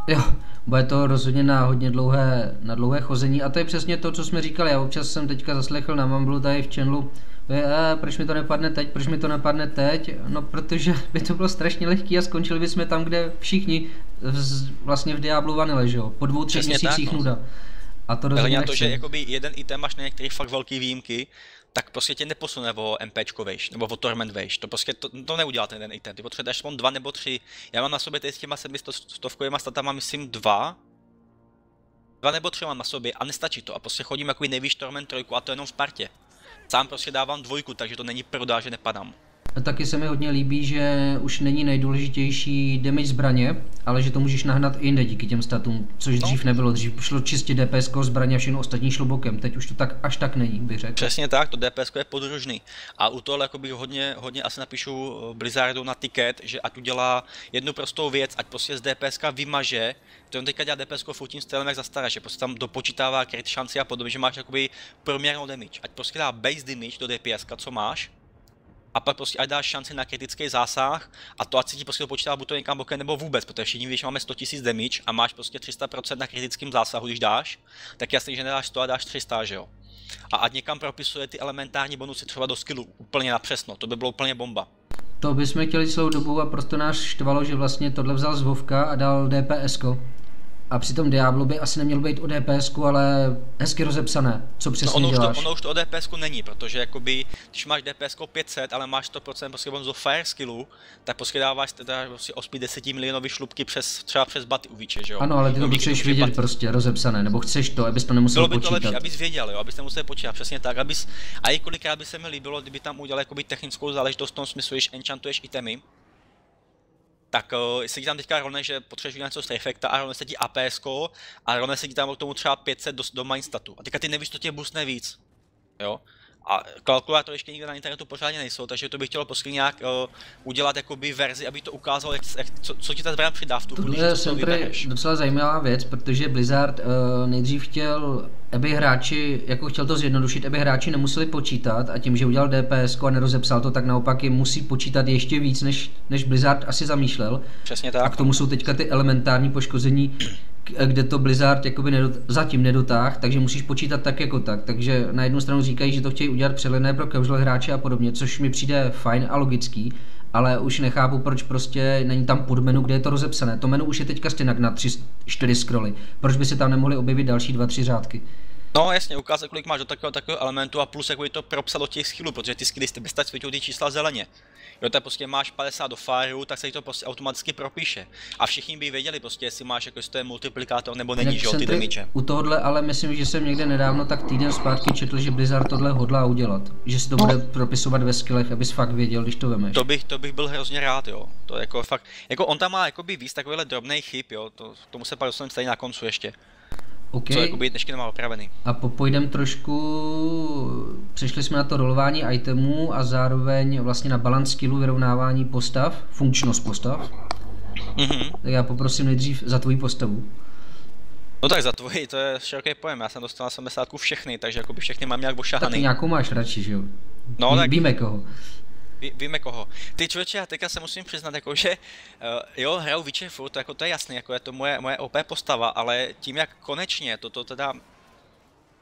Jo, bude to rozhodně na hodně dlouhé, na dlouhé chození a to je přesně to, co jsme říkali. Já občas jsem teďka zaslechl na Mamblu tady v channelu, je, e, proč mi to nepadne teď, proč mi to nepadne teď, no protože by to bylo strašně lehký a skončili bychom tam, kde všichni vz, vlastně v Diablu vanile, že jo, po dvou, třech měsících nuda. No. A to rozhodně to, že jakoby jeden item máš na některých fakt velký výjimky, tak prostě tě neposune o MPčko vejš, nebo o Torment vejš, to prostě to, to neudělá ten jeden item, ty potřebuješ aspoň dva nebo tři, já mám na sobě tady s těma sedmistovkovýma statama myslím dva, dva nebo tři mám na sobě a nestačí to a prostě chodím jako nejvíš Torment trojku a to jenom v partě, sám prostě dávám dvojku, takže to není prodá, že nepadám. A taky se mi hodně líbí, že už není nejdůležitější damage zbraně, ale že to můžeš nahnat i jinde díky těm statům, což dřív nebylo, dřív šlo čistě D P S zbraně a všechno ostatní šlo bokem, teď už to tak až tak není, bych řekl. Přesně tak, to D P S je podružný a u toho jakoby hodně, hodně asi napíšu Blizzardu na tiket, že ať udělá jednu prostou věc, ať prostě z D P S vymaže, to on teďka dělá D P S foutím stylem jak zastara, že prostě tam dopočítává crit šanci a podobně, že máš jakoby proměrnou damage, ať prostě dá base damage do D P S, co máš. A pak prostě ať dáš šanci na kritický zásah a to ať si ti prostě počítá buď to někam bokem nebo vůbec, protože všichni víš, máme sto tisíc damage a máš prostě tři sta procent na kritickém zásahu, když dáš, tak jasně, že nedáš sto a dáš tři sta, že jo. A ať někam propisuje ty elementární bonusy třeba do skillu úplně napřesno, to by bylo úplně bomba. To bychom chtěli celou dobu a proto nás štvalo, že vlastně tohle vzal z Vovka a dal D P S ko. A přitom Diablo by asi neměl být o D P S ku, ale hezky rozepsané, co přesně no ono děláš. Už to, ono už to o D P S ku není, protože jakoby, když máš D P S ko pět set, ale máš sto procent prostě bonus do fire skillu, tak prostě dáváš prostě osm deset milionový šlubky přes, třeba přes baty u Witche, že jo? Ano, ale ty to chceš vědět baty. Prostě rozepsané, nebo chceš to, abys to nemusel počítat. Bylo by to počítat. Lepší, abys věděl, jo, abys nemusel počítat, přesně tak, abys, a i kolikrát by se mi líbilo, kdyby tam udělal jakoby technickou záležitost v tom smyslu, když enchantuješ itemy. Tak uh, se ti tam teďka rolne, že potřebuješ něco z efekta a rolne se ti A P S ko a rolne se ti tam k tomu třeba pět set do, do main statu. A teďka ty nevíš, to tě busne víc. Jo? A kalkulátory ještě nikde na internetu pořádně nejsou, takže to bych chtělo prostě nějak uh, udělat jakoby verzi, aby to ukázalo, jak, jak, co, co ti ta zbraň přidá v tu chvíli, že to vybereš. Docela zajímavá věc, protože Blizzard uh, nejdřív chtěl, aby hráči, jako chtěl to zjednodušit, aby hráči nemuseli počítat a tím, že udělal D P S ko a nerozepsal to, tak naopak je musí počítat ještě víc, než, než Blizzard asi zamýšlel. Přesně tak. A k tomu jsou teďka ty elementární poškození, kde to Blizzard jakoby nedot, zatím nedotáh, takže musíš počítat tak jako tak. Takže na jednu stranu říkají, že to chtějí udělat přelené pro casual hráče a podobně, což mi přijde fajn a logický, ale už nechápu, proč prostě není tam podmenu, kde je to rozepsané. To menu už je teďka stejně na tři čtyři scrolly. Proč by se tam nemohly objevit další dva, tři řádky? No jasně, ukázat, kolik máš do takového, takového elementu a plus jako je to propsat do těch skillů, protože ty skilly jste bezstač světí ty čísla zeleně. Jo, tak prostě máš padesát do fáru, tak se to prostě automaticky propíše. A všichni by věděli prostě, jestli máš jako jestli to je multiplikátor nebo není, že ty damage. U tohohle, ale myslím, že jsem někde nedávno tak týden zpátky četl, že Blizzard tohle hodlá udělat. Že si to bude propisovat ve skillech, abys fakt věděl, když to vemeš. To bych, to bych byl hrozně rád, jo. To jako fakt, jako on tam má jakoby víc takovýhle drobnej chyb, jo. To, tomu se pak dostaneme stejně na koncu ještě. Okay. Co jakoby dnešky nemá opravený. A popojdem trošku, přešli jsme na to rolování itemů a zároveň vlastně na balance skillu vyrovnávání postav, funkčnost postav. Mm-hmm. Tak já poprosím nejdřív za tvoji postavu. No tak za tvoji, to je široký pojem, já jsem dostal na sedmdesátku všechny, takže jakoby všechny mám nějak ošahaný. Tak nějakou máš radši, že jo? No, tak... Víme koho. Ví, víme koho. Ty člověče, já teďka se musím přiznat, jako, že uh, jo, hraju Witcher furt, jako to je jasný, jako je to moje, moje O P postava, ale tím jak konečně toto teda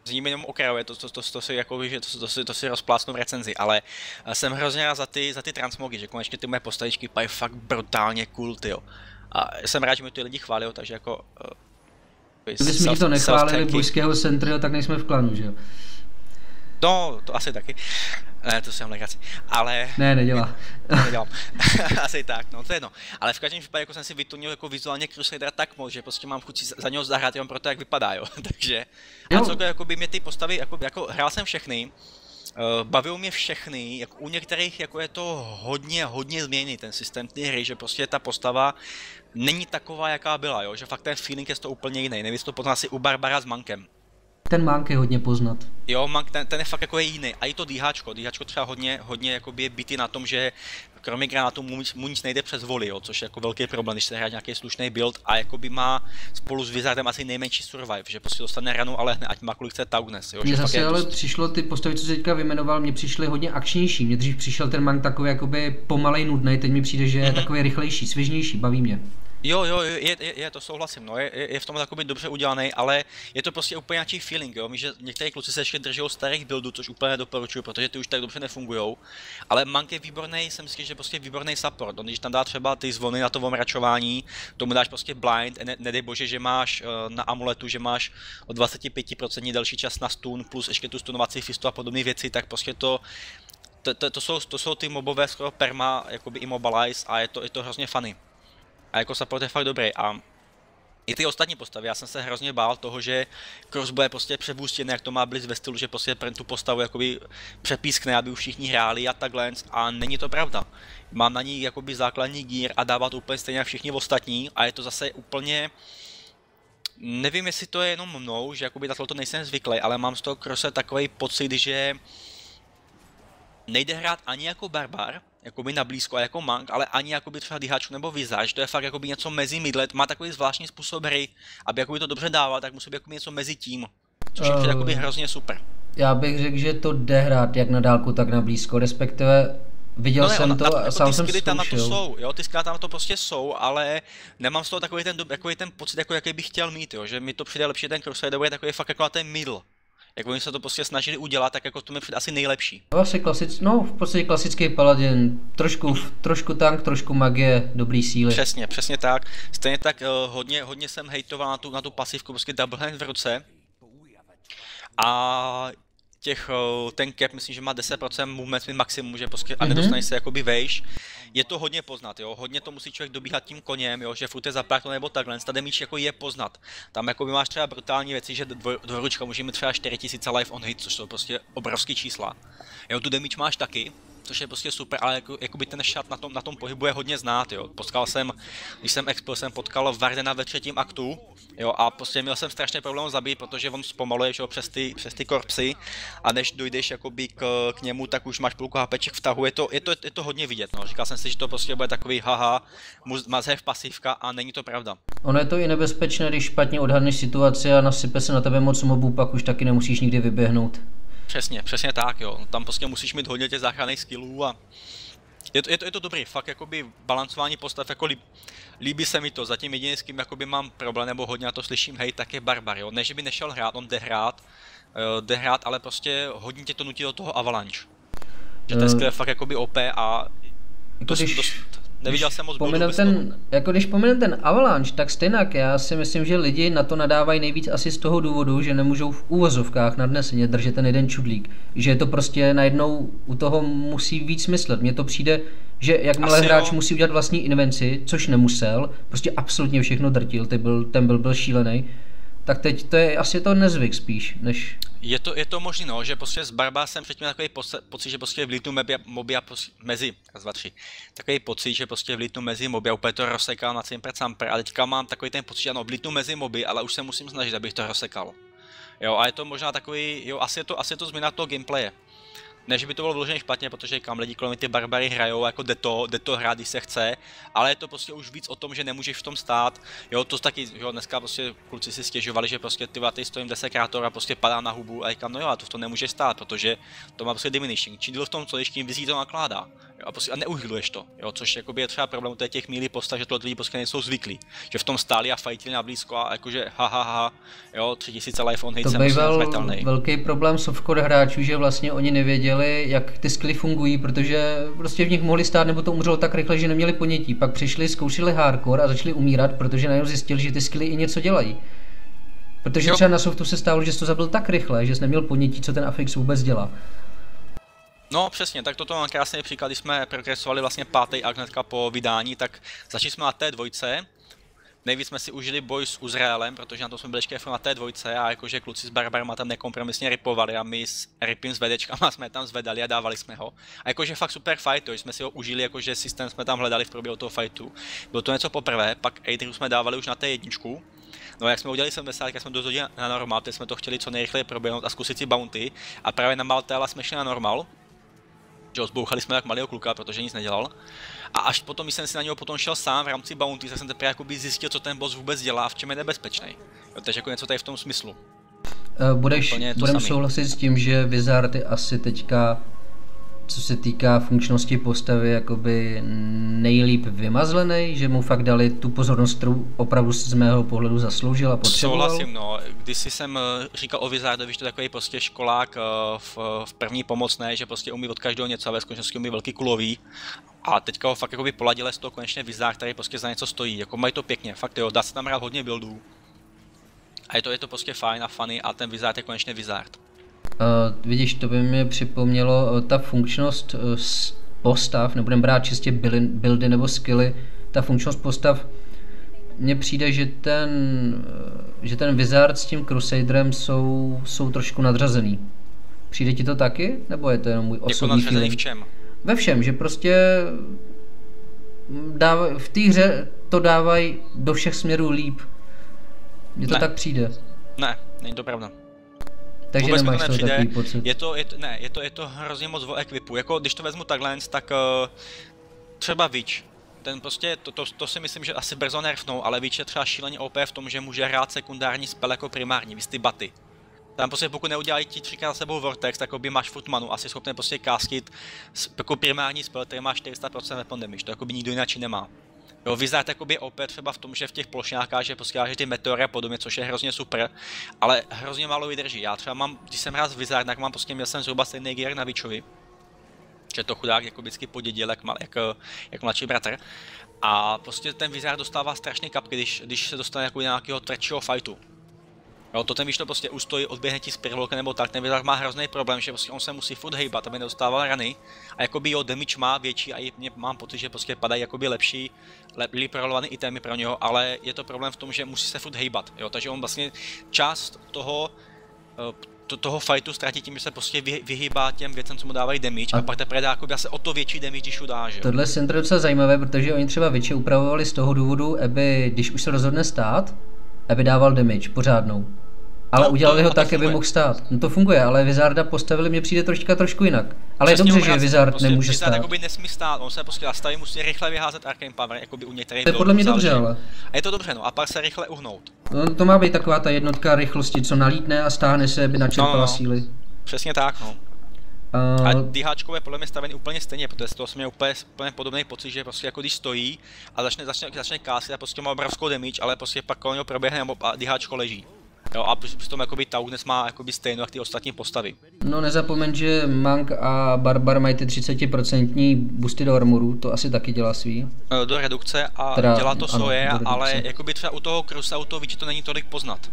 zním jenom okrajově, to, to, to, to si jako, že to, to, to, to si rozplácnu v recenzi, ale uh, jsem hrozně rád za ty, za ty transmogy, že konečně ty moje postavičky pají fakt brutálně cool, tyjo. A jsem rád, že mi ty lidi chválili, takže jako... Uh, Kdybychom to nechválili bojského Centryho, tak nejsme v klanu, že jo? No, to asi taky. Ne, to si mám legaci. Ale... Ne, nedělá. To nedělám. Asi tak, no to je jedno. Ale v každém případě jako jsem si vytunil jako vizuálně Crusadera tak moc, že prostě mám chuť za něho zahrát jenom proto, jak vypadá, jo. Takže... A celkově jako by mě ty postavy, jako, jako hrál jsem všechny. Bavil mě všechny, jako u některých jako je to hodně, hodně změněný ten systém té hry, že prostě ta postava není taková, jaká byla, jo? Že fakt ten feeling je to úplně jiný, nejvíc to poznal si u Barbara s Mankem. Ten Mank je hodně poznat. Jo, Mank, ten, ten je fakt jako je jiný, a i to DHčko, DHčko třeba hodně, hodně jakoby je bitý na tom, že kromě granátu mu, mu nic nejde přes voly, jo? Což je jako velký problém, když se hraje nějaký slušný build a jakoby má spolu s Wizardem asi nejmenší survive, že prostě dostane ranu, ale hned, ať má kolik chce Taugnes. Mně zase ale dost... přišlo ty postavy, co se teďka vymenoval, mě přišly hodně akčnější, mě dřív přišel ten Mank takový jakoby pomalej, nudnej, teď mi přijde, že je mm-hmm. takový rychlejší, svěžnější, baví mě. Jo, jo, je, je, je to souhlasím, no, je, je v tom takový dobře udělaný, ale je to prostě úplně nějaký feeling, jo, že některé kluci se ještě drží starých buildů, což úplně nedoporučuju, protože ty už tak dobře nefungujou, ale Mank je výborný, jsem myslí, že prostě výborný support, on když tam dá třeba ty zvony na to omračování, tomu dáš prostě blind, ne, nedej bože, že máš na amuletu, že máš o dvacet pět procent delší čas na stun, plus ještě tu stunovací fistu a podobné věci, tak prostě to... To, to, to, jsou, to jsou ty mobové skoro perma, jakoby immobilize a je to, je to hrozně funny. A jako support je fakt dobrý a i ty ostatní postavy, já jsem se hrozně bál toho, že crossbow je prostě přebůstěný, jak to má Blizz ve stylu, že prostě tu postavu jakoby přepískne, aby už všichni hráli a takhle, a není to pravda. Mám na ní jakoby základní gear a dává to úplně stejně jak všichni ostatní a je to zase úplně... Nevím, jestli to je jenom mnou, že jakoby na to nejsem zvyklý, ale mám z toho crosse takový pocit, že nejde hrát ani jako barbar, jakoby na blízko a jako Mank, ale ani jakoby třeba Dihačku nebo Vizáž, to je fakt jakoby něco mezi mydlet, má takový zvláštní způsob hry, aby jakoby to dobře dával, tak musí být jakoby něco mezi tím, což je uh, jakoby hrozně super. Já bych řekl, že to jde hrát jak na dálku, tak na blízko, respektive viděl no ne, jsem na, to na, jako sám jsem zkoušel. Ty skilly tam na to jsou, jo, ty skilly tam na to prostě jsou, ale nemám z toho takový ten, takový ten pocit, jako jaký bych chtěl mít, jo, že mi to přijde lepší, ten Crusader je takový fakt jako na ten middle. Jak oni se to prostě snažili udělat, tak jako to mi přijde asi nejlepší. Vlastně klasic, no v podstatě klasický paladin, trošku, trošku tank, trošku magie, dobrý síly. Přesně, přesně tak. Stejně tak uh, hodně, hodně jsem hejtoval na tu, na tu pasivku, prostě double hand v ruce. A těch, uh, ten cap, myslím, že má deset procent movement maximum, že prostě, mm-hmm. a nedostaneš se jakoby vejš. Je to hodně poznat, jo, hodně to musí člověk dobíhat tím koněm, jo, že furt je zaprákno nebo takhle, tady míč jako je poznat. Tam jako by máš třeba brutální věci, že dvoj, dvoručka může mít třeba čtyři tisíce life on hit, což jsou prostě obrovský čísla. Jo, tu damage máš taky, což je prostě super, ale jako, jako by ten šat na tom, na tom pohybu je hodně znát, jo. Potkal jsem, když jsem expil, jsem potkal Vardena ve třetím aktu, jo, a prostě měl jsem strašný problém zabít, protože on zpomaluje, jo, přes ty, přes ty korpsy a než dojdeš jakoby k, k němu, tak už máš půlku HPček v tahu, je to, je to, je to hodně vidět, no. Říkal jsem si, že to prostě bude takový haha, mazhev pasívka a není to pravda. Ono je to i nebezpečné, když špatně odhadneš situaci a nasype se na tebe moc mobů, pak už taky nemusíš nikdy vyběhnout. Přesně, přesně tak, jo. Tam prostě musíš mít hodně těch záchranných skillů a je to, je to, je to dobrý, fakt jakoby balancování postav, jako líb, líbí se mi to, zatím jediný s kým jakoby mám problém, nebo hodně na to slyším, hej, tak je Barbar, jo. Ne, že by nešel hrát, on jde hrát, uh, jde hrát, ale prostě hodně tě to nutí do toho Avalanche. Že ten uh, skill je fakt jakoby O P a dost, když, dost, neviděl jsem moc buildů bez toho. Jako když pomenu ten Avalanche, tak stejnak, já si myslím, že lidi na to nadávají nejvíc asi z toho důvodu, že nemůžou v úvozovkách nadneseně držet ten jeden čudlík. Že je to prostě najednou u toho musí víc myslet. Mně to přijde, že jakmile asi hráč jo. musí udělat vlastní invenci, což nemusel, prostě absolutně všechno drtil, ten byl, ten byl, byl šílený. Tak teď to je asi to nezvyk spíš, než... Je to, je to možný, no, že prostě s Barba jsem předtím takový poc- pocit, že prostě vlítnu mobia, mobia pos- mezi, raz, dva, tři, takový pocit, že prostě vlítnu mezi moby a úplně to rozsekal na cimpr campr a teďka mám takový ten pocit, že ano, vlítnu mezi moby, ale už se musím snažit, abych to rozsekal. Jo, a je to možná takový, jo, asi je to, asi je to změna toho gameplaye. Ne, že by to bylo vložené špatně, protože kam lidi kolem ty barbary hrajou, jako jde to, jde to hrát, když se chce, ale je to prostě už víc o tom, že nemůžeš v tom stát, jo, to taky, jo, dneska prostě kluci si stěžovali, že prostě ty vaty stojím desetkrát a prostě padá na hubu a říkám, no jo, a to v tom nemůžeš stát, protože to má prostě diminishing, čím díl v tom, co když tím vizí to nakládá, jo, a prostě a neuhyluješ to, jo, což jakoby je třeba problém těch mílí postav, že to lidi prostě nejsou zvyklí, že v tom stáli a fajtili na blízko a jakože ha, ha, ha, jo, tři tisíce life on hit, jsem smetelný. Velký problém softcore hráčů, že vlastně oni nevěděli, jak ty skilly fungují, protože prostě v nich mohli stát, nebo to umřelo tak rychle, že neměli ponětí. Pak přišli, zkoušeli hardcore a začali umírat, protože najednou zjistili, že ty skilly i něco dělají. Protože jo. třeba na softu se stávalo, že jsi to zabil tak rychle, že jsi neměl podnětí, co ten Affix vůbec dělá. No přesně, tak toto mám krásný příklad, když jsme progresovali vlastně pátý arc hnedka po vydání, tak začali jsme na té dvojce. Nejvíc jsme si užili boj s Uzraelem, protože na to jsme byli ještě na té dvojce a jakože kluci s Barbarama tam nekompromisně ripovali a my s Ripim s vedečkama jsme tam zvedali a dávali jsme ho. A jakože fakt super fight, jsme si ho užili, jakože systém jsme tam hledali v průběhu toho fightu. Bylo to něco poprvé, pak Adriu jsme dávali už na té jedničku. No a jak jsme udělali sedmdesát, tak jsme dohodli na normál, teď jsme to chtěli co nejrychleji proběhnout a zkusit si Bounty. A právě na Malthaela jsme šli na normál. Zbouchali jsme jak malého kluka, protože nic nedělal. A až potom jsem si na něho potom šel sám v rámci Bounty, tak jsem teprve zjistil, co ten boss vůbec dělá, v čem je nebezpečný. Takže jako něco tady v tom smyslu. Uh, budeš, to budem samý. Souhlasit s tím, že Blizzard je asi teďka, co se týká funkčnosti postavy, jakoby nejlíp vymazlený, že mu fakt dali tu pozornost, kterou opravdu z mého pohledu zasloužil a potřeboval. Souhlasím, no. Když jsem říkal o Blizzardovi, že to je takový prostě školák v, v první pomocné, že prostě umí od každého něco a ve skutečnosti umí velký kulový. A teďka ho fakt jakoby poladile z toho konečně Blizzard, který prostě za něco stojí. Jako mají to pěkně, fakt jo, dá se tam hrát hodně buildů. A je to, je to prostě fajn a funny a ten Blizzard je konečně Blizzard. Uh, vidíš, to by mě připomnělo uh, ta funkčnost uh, postav, nebudem brát čistě buildy, buildy nebo skilly, ta funkčnost postav, mně přijde, že ten, uh, že ten Blizzard s tím Crusaderem jsou, jsou trošku nadřazený. Přijde ti to taky? Nebo je to jenom můj osobní feeling? Jako v čem? Ve všem, že prostě dávaj, v té hře to dávají do všech směrů líp. Mně to ne. tak přijde. Ne, není to pravda. Takže vůbec nemáš to nepřijde. Pocit. Je to, je to, ne, je to, je to hrozně moc o equipu. Jako když to vezmu takhle, tak uh, třeba Witch. Ten prostě, to, to, to si myslím, že asi brzo nerfnou, ale Witch je třeba šíleně O P v tom, že může hrát sekundární spell jako primární, víš, ty baty. Tam prostě pokud neudělají ti třikrát sebou Vortex, tak by máš furt manu, asi schopný prostě kástit jako primární spell, který má čtyři sta procent weapon damage, to jako by nikdo jinak nemá. Jo, Blizzard je O P třeba v tom, že v těch plošňákách, že prostě dáš ty meteory a podobně, což je hrozně super, ale hrozně málo vydrží. Já třeba mám, když jsem hrál s Blizzard, tak mám prostě, měl jsem zhruba stejný gear na Witchovi, že to chudák jako vždycky podědil, jak, mal, jak, jak mladší bratr. A prostě ten Blizzard dostává strašný kapky, když, když se dostane jako nějakého tvrdšího fightu. Jo, to ten Witch to prostě ustojí, odběhne ti z Pirloka nebo tak, ten Blizzard má hrozný problém, že prostě on se musí furt hejbat, aby nedostával rany. A jakoby jo, damage má větší a mě, mám pocit, že prostě padají jakoby lepší, byly prorolované itemy pro něho, ale je to problém v tom, že musí se furt hejbat, jo, takže on vlastně část toho, to, toho fightu ztratí tím, že se prostě vy, vyhýbá těm věcem, co mu dávají damage a, a pak teprve dá jakoby asi o to větší damage, když ho dá, že jo. Tohle je docela docela zajímavé, protože oni třeba Witche upravovali z toho důvodu, aby když už se rozhodne stát, aby dával damage pořádnou. Ale no, udělali to, ho tak, aby mohl stát. No to funguje, ale Blizzarda postavili, mě přijde trošička trošku jinak. Ale přesně je dobře, že Blizzard prostě nemůže Blizzard stát. Jakoby nesmí stát, on se prostě zastaví, musí rychle vyházet Arcane Power, jakoby u některých. To je podle mě dobře, ale. A je to dobře, no a pak se rychle uhnout. No, to má být taková ta jednotka rychlosti, co nalítne a stáhne se, aby načerpala no, no, no. síly. Přesně tak, no. A D H je podle mě stavený úplně stejně, protože z toho jsem měl úplně, úplně podobný pocit, že prostě jako když stojí a začne, začne, začne kásit a prostě má obrovskou damage, ale prostě pak kolem něho proběhne a D H leží. Jo, a přitom jakoby Taunes má jakoby stejnou jak ty ostatní postavy. No nezapomeň, že Monk a Barbar mají ty třicet procent boosty do armorů, to asi taky dělá svý. Do redukce a teda, dělá to svoje, ale jakoby třeba u toho Crusa, u toho Witche to není tolik poznat.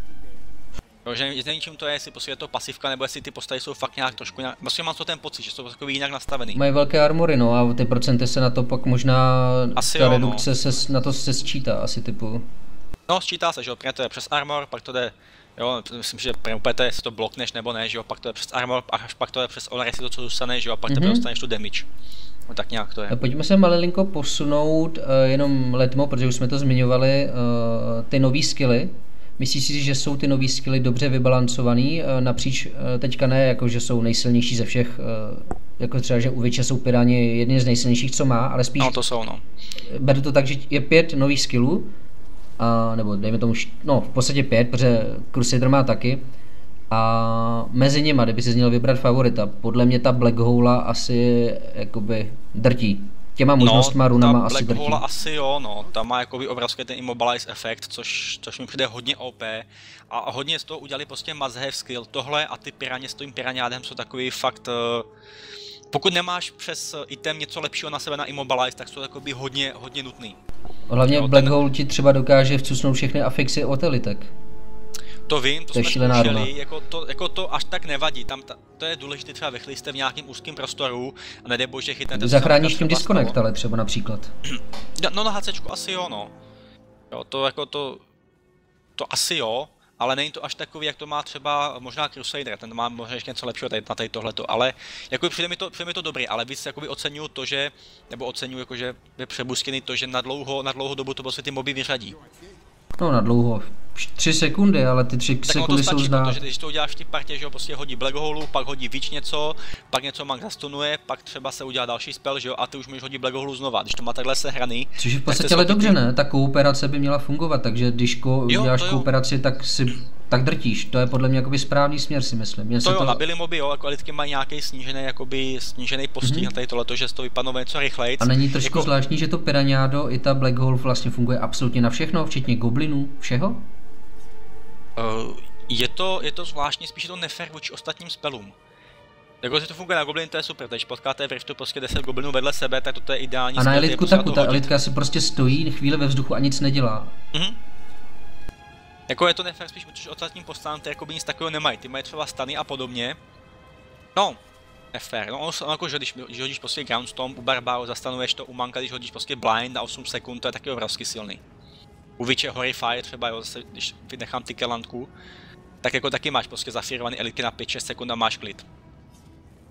Že není čím to je, jestli prostě je to pasivka, nebo jestli ty postavy jsou fakt nějak trošku nějak, vlastně mám to ten pocit, že jsou takový jinak nastavený. Mají velké armory, no a ty procenty se na to pak možná, asi ta jo, redukce no. se na to se sčítá asi typu. No sčítá se, že jo, to je přes armor, pak to jde, jo, myslím, že úplně to je, jestli to blokneš nebo ne, že jo, pak to je přes armor, a pak to je přes honor, jestli to co zůstane, že jo, a pak mm-hmm. teprve dostaneš tu damage. No tak nějak to je. Pojďme se malinko posunout, uh, jenom letmo, protože už jsme to zmiňovali, uh, ty nový skilly. Myslíš si, že jsou ty nový skilly dobře vybalancovaný, napříč teďka ne, jako že jsou nejsilnější ze všech, jako třeba, že u Witche jsou Piráni jedni z nejsilnějších, co má, ale spíš... No to jsou, no. Beru to tak, že je pět nových skillů, a, nebo dejme tomu, no v podstatě pět, protože Crusader má taky, a mezi nima, kdyby si měl vybrat favorita, podle mě ta Black Hole asi jakoby drtí. Těma možnostma, no, runama ta asi Black Hole asi jo, no, tam má jakoby obrovský ten immobilize efekt, což, což mi přijde hodně O P a hodně z toho udělali prostě must-have skill, tohle a ty Piraně s tím Piraniádem jsou takový fakt, pokud nemáš přes item něco lepšího na sebe na immobilize, tak jsou takový hodně, hodně nutný. Hlavně jo, Black ten... Hole ti třeba dokáže vcucnout všechny afixy od elitek. To vím, to, to jsme zkoušeli, jako to, jako to až tak nevadí, tam ta, to je důležité třeba vychli jste v nějakém úzkém prostoru a nedej bože chytnete... Zachráníš tím disconnect, ale třeba například. No na HCčku asi jo, no. Jo, to jako to... To asi jo, ale není to až takový, jak to má třeba možná Crusader, ten má možná ještě něco lepšího tady, na tady tohleto, ale jako přijde mi to, přijde mi to dobrý, ale víc jakoby oceňuju to, že... Nebo oceňuju jako, že je přebuskený to, že na dlouho, na dlouho dobu to prostě ty moby vyřadí. No na dlouho, tři sekundy, ale ty tři tak sekundy no stačí, jsou znát. Protože když to uděláš v té partě, že jo, prostě hodí Black Hole, pak hodí Witch něco, pak něco Mag zastunuje, pak třeba se udělá další spell, že jo, a ty už můžeš hodit Black Hole znova, když to má takhle sehraný. Což je v podstatě ale dobře, ne? Ta kooperace by měla fungovat, takže když ko jo, uděláš kooperaci, tak si... Tak drtíš, to je podle mě jakoby správný směr, si myslím. Mě to jo, to... a byli moby, jo, jako lidky mají nějaký snížený, jakoby snížený postih mm-hmm. na tady tohleto, že z toho vypadnou něco rychleji. A není trošku jako... zvláštní, že to piraňádo i ta Black Hole vlastně funguje absolutně na všechno, včetně goblinů, všeho? Uh, je, to, je to zvláštní, spíš je to nefér vůči ostatním spelům. Jako že to funguje na goblin, to je super, takže potkáte v Riftu prostě deset goblinů vedle sebe, tak to je ideální. A na elitku taku, ta elitka si prostě stojí chvíli ve vzduchu a nic nedělá. Mm-hmm. Jako je to nefér spíš, protože ostatním postám ty jako by nic takového nemají, ty mají třeba stany a podobně. No, nefér, no ono, ono jako, že když, když hodíš prostě Groundstorm u Barbaru, zastanuješ to u Manka, když hodíš prostě Blind na osm sekund, to je taky obrovsky silný. U Witche Horrify třeba, jo, zase, když vynechám ty kelantku, tak jako taky máš prostě zafírovaný elitky na pět šest sekund a máš klid.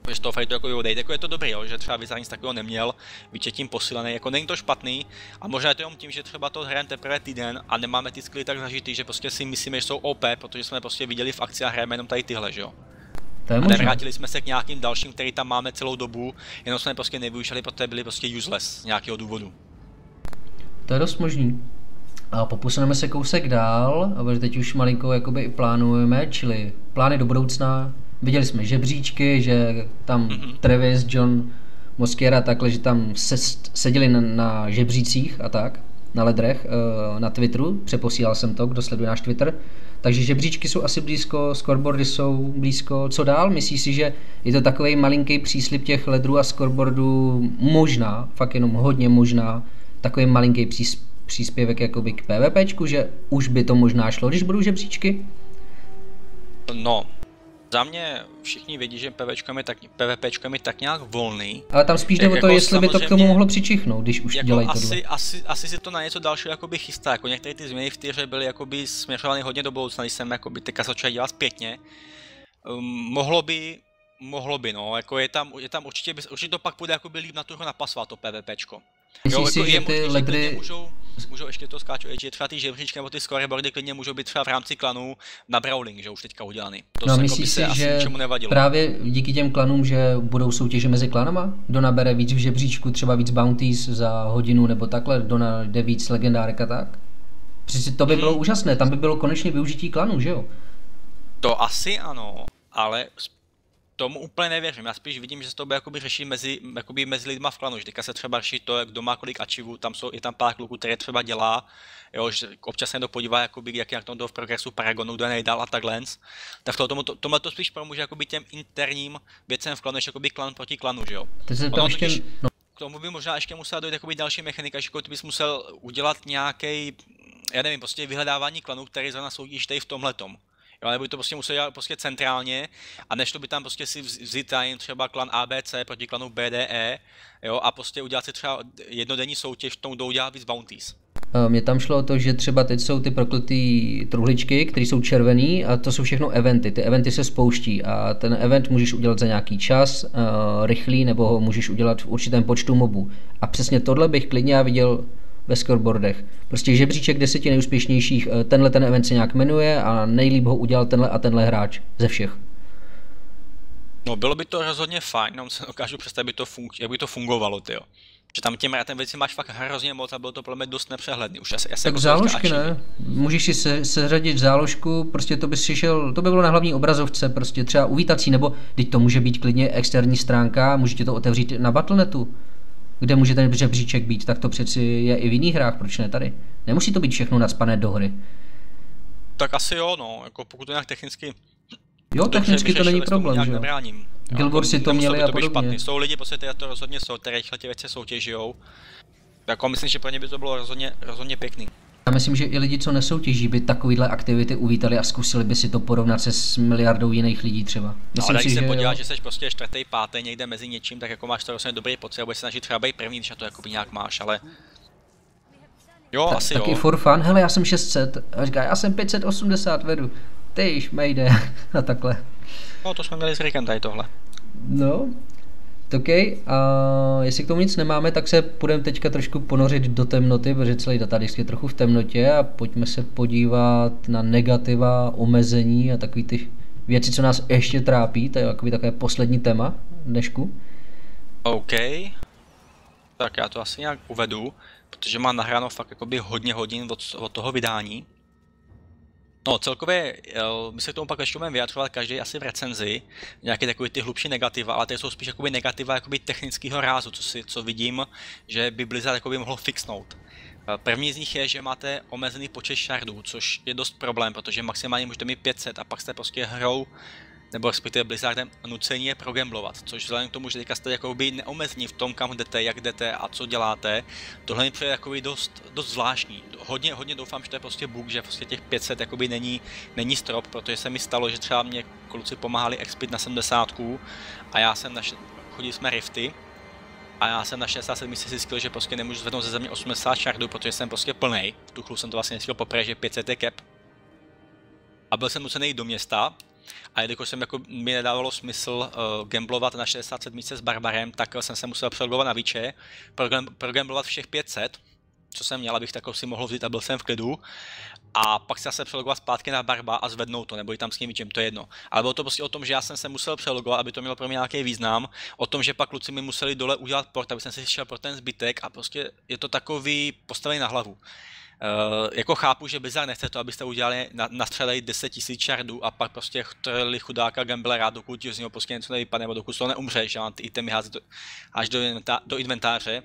Že z toho fajtu jako vyvodejte, jako je to dobrý, jo, že třeba Blizzard nic takového neměl, výčet tím posílený, jako není to špatný, a možná je to jenom tím, že třeba to hrajeme teprve týden a nemáme ty skilly tak zažitý, že prostě si myslíme, že jsou O P, protože jsme prostě viděli v akci a hrajeme jenom tady tyhle, že jo. To je možná. Vrátili jsme se k nějakým dalším, který tam máme celou dobu, jenom jsme prostě nevyužili, protože byli prostě useless z nějakého důvodu. To je dost možný. A poposuneme se kousek dál, protože teď už malinko jakoby i plánujeme, čili plány do budoucna. Viděli jsme žebříčky, že tam mm-hmm. Travis, John Mosqueira takhle, že tam se, seděli na, na žebřících a tak, na ledrech, na Twitteru, přeposílal jsem to, kdo sleduje náš Twitter. Takže žebříčky jsou asi blízko, scoreboardy jsou blízko, co dál? Myslíš si, že je to takový malinký příslip těch ledrů a scoreboardů možná, fakt jenom hodně možná, takový malinký přís, příspěvek jakoby k PvPčku, že už by to možná šlo, když budou žebříčky? No. Za mě všichni vědí, že PvPčko je tak, PvPčko je tak nějak volný. Ale tam spíš jde o to, jestli by to k tomu mohlo přičichnout, když už jako dělají asi, tohle. Asi, asi si to na něco dalšího jakoby chystá, jako některé ty změny v té hře byly jakoby směřovány hodně do budoucna, když jsem jakoby teďka začal dělat zpětně. Um, mohlo by, mohlo by no, jako je tam, je tam určitě, určitě to pak bude jakoby líp na to napasovat to PvPčko. Jo, si jako si, že ty možný, ledry... že můžou, můžou ještě to skáču, že třeba ty žebříčky nebo ty scoreboardy klidně můžou být třeba v rámci klanů na brawling, že už teďka udělaný. To no, se, jako by si, se asi ničemu nevadilo. Právě díky těm klanům, že budou soutěže mezi klanama? Kdo nabere víc v žebříčku, třeba víc bounties za hodinu nebo takhle, kdo najde víc legendárek a tak? Přeci to by hmm. bylo úžasné, tam by bylo konečně využití klanů, že jo? To asi ano, ale... Tomu úplně nevěřím, já spíš vidím, že se to bude jakoby řešit mezi, jakoby mezi lidma v klanu, že teďka se třeba řeší to, jak kdo má kolik ačivů, tam jsou i tam pár kluků, které třeba dělá, jo, že občas se někdo podívá, jakoby, jak jak tam do v progresu Paragonu, kdo nejdál a takhle, tak tomu, to, tohle to spíš pomůže jakoby těm interním věcem v klanu, než jakoby klan proti klanu, že jo. Ono, ještě... totiž, no. K tomu by možná ještě musela dojít jakoby další mechanika, že ty bys musel udělat nějaký, já nevím, prostě vyhledávání klanů, který zrovna soudíš tady v tomhletom. Jo, nebo by to prostě musel dělat prostě centrálně a nešlo by tam prostě si vzít třeba klan A B C proti klanu B D E, jo, a prostě udělat si třeba jednodenní soutěž, tomu jdou udělat víc bounties. Mně tam šlo o to, že třeba teď jsou ty prokletý truhličky, které jsou červený a to jsou všechno eventy, ty eventy se spouští a ten event můžeš udělat za nějaký čas, uh, rychlý, nebo ho můžeš udělat v určitém počtu mobů. A přesně tohle bych klidně já viděl ve scoreboardech. Prostě žebříček deseti nejúspěšnějších, tenhle ten event se nějak jmenuje a nejlíp ho udělal tenhle a tenhle hráč ze všech. No bylo by to rozhodně fajn, no se dokážu představit, by to jak by to fungovalo, tyjo. Že tam těm ten věci máš fakt hrozně moc a bylo to pro mě dost nepřehledný. Už asi, asi tak jako záložky ne, můžeš si se, seřadit záložku, prostě to by si šel, to by bylo na hlavní obrazovce, prostě třeba uvítací, nebo teď to může být klidně externí stránka, můžete to otevřít na Battle dot netu. Kde může ten žebříček být, tak to přeci je i v jiných hrách, proč ne tady? Nemusí to být všechno nacpané do hry. Tak asi jo, no, jako pokud to nějak technicky... Jo, technicky to není problém, že jo. Gilgore si to měli a podobně. Jsou lidi, podstatě já to rozhodně jsou, které těchto věci soutěžijou. Jako myslím, že pro ně by to bylo rozhodně, rozhodně pěkný. Já myslím, že i lidi, co nesoutěží, by takovýhle aktivity uvítali a zkusili by si to porovnat se s miliardou jiných lidí třeba. Myslím no, si, se že podívat, jo. Že jsi prostě čtvrtý, pátý někde mezi něčím, tak jako máš to vlastně dobrý pocit, budeš se snažit třeba být první, když na to jako nějak máš, ale... Jo, tak, asi taky jo. For fun, hele, já jsem šest set, a říká, já jsem pět set osmdesát vedu, ty již mejde, a takhle. No, to jsme měli s Rickem tady tohle. No. OK, a jestli k tomu nic nemáme, tak se půjdeme teďka trošku ponořit do temnoty, protože celý datadisk je trochu v temnotě a pojďme se podívat na negativa, omezení a takový ty věci, co nás ještě trápí, to je jakoby takové poslední téma dnešku. OK, tak já to asi nějak uvedu, protože mám nahráno fakt jakoby hodně hodin od, od toho vydání. No celkově, my se k tomu pak ještě budeme vyjadřovat každý asi v recenzi, nějaké takové ty hlubší negativa, ale to jsou spíš jakoby negativa jakoby technického rázu, co, si, co vidím, že by Blizzard jakoby mohlo fixnout. První z nich je, že máte omezený počet shardů, což je dost problém, protože maximálně můžete mít pět set a pak jste prostě hrou, nebo respektive Blizzardem nucení je progamblovat, což vzhledem k tomu, že teďka jste jakoby neomezní v tom, kam jdete, jak jdete a co děláte, tohle mi přijde jakoby dost, dost zvláštní. Hodně, hodně doufám, že to je prostě bug, že prostě těch pět set jakoby není, není strop, protože se mi stalo, že třeba mě kluci pomáhali expit na sedmdesát a já jsem na, chodili jsme rifty a já jsem na šedesát sedm si zjistil, že prostě nemůžu zvednout ze země osmdesát shardů, protože jsem prostě plnej. V tu chvíli jsem to vlastně zjistil poprvé, že pět set je cap. A byl jsem nucený jít do města. A jelikož jsem jako mi nedávalo smysl uh, gamblovat na šedesát sedm s Barbarem, tak jsem se musel přelogovat na Witche, progamblovat všech pět set, co jsem měl, abych takovou si mohl vzít a byl jsem v klidu. A pak jsem se přelogovat zpátky na Barba a zvednout to, nebo i tam s tím Witchem, to je jedno. Ale bylo to prostě o tom, že já jsem se musel přelogovat, aby to mělo pro mě nějaký význam, o tom, že pak kluci mi museli dole udělat port, aby jsem si šel pro ten zbytek a prostě je to takový postavený na hlavu. Uh, jako chápu, že Blizzard nechce to, abyste udělali, na, nastřelili deset tisíc shardů a pak prostě chtrli chudáka gamblera, dokud z něho prostě něco nevypadne, nebo dokud to neumře, že ty itemy hází do, až do, inventa, do inventáře,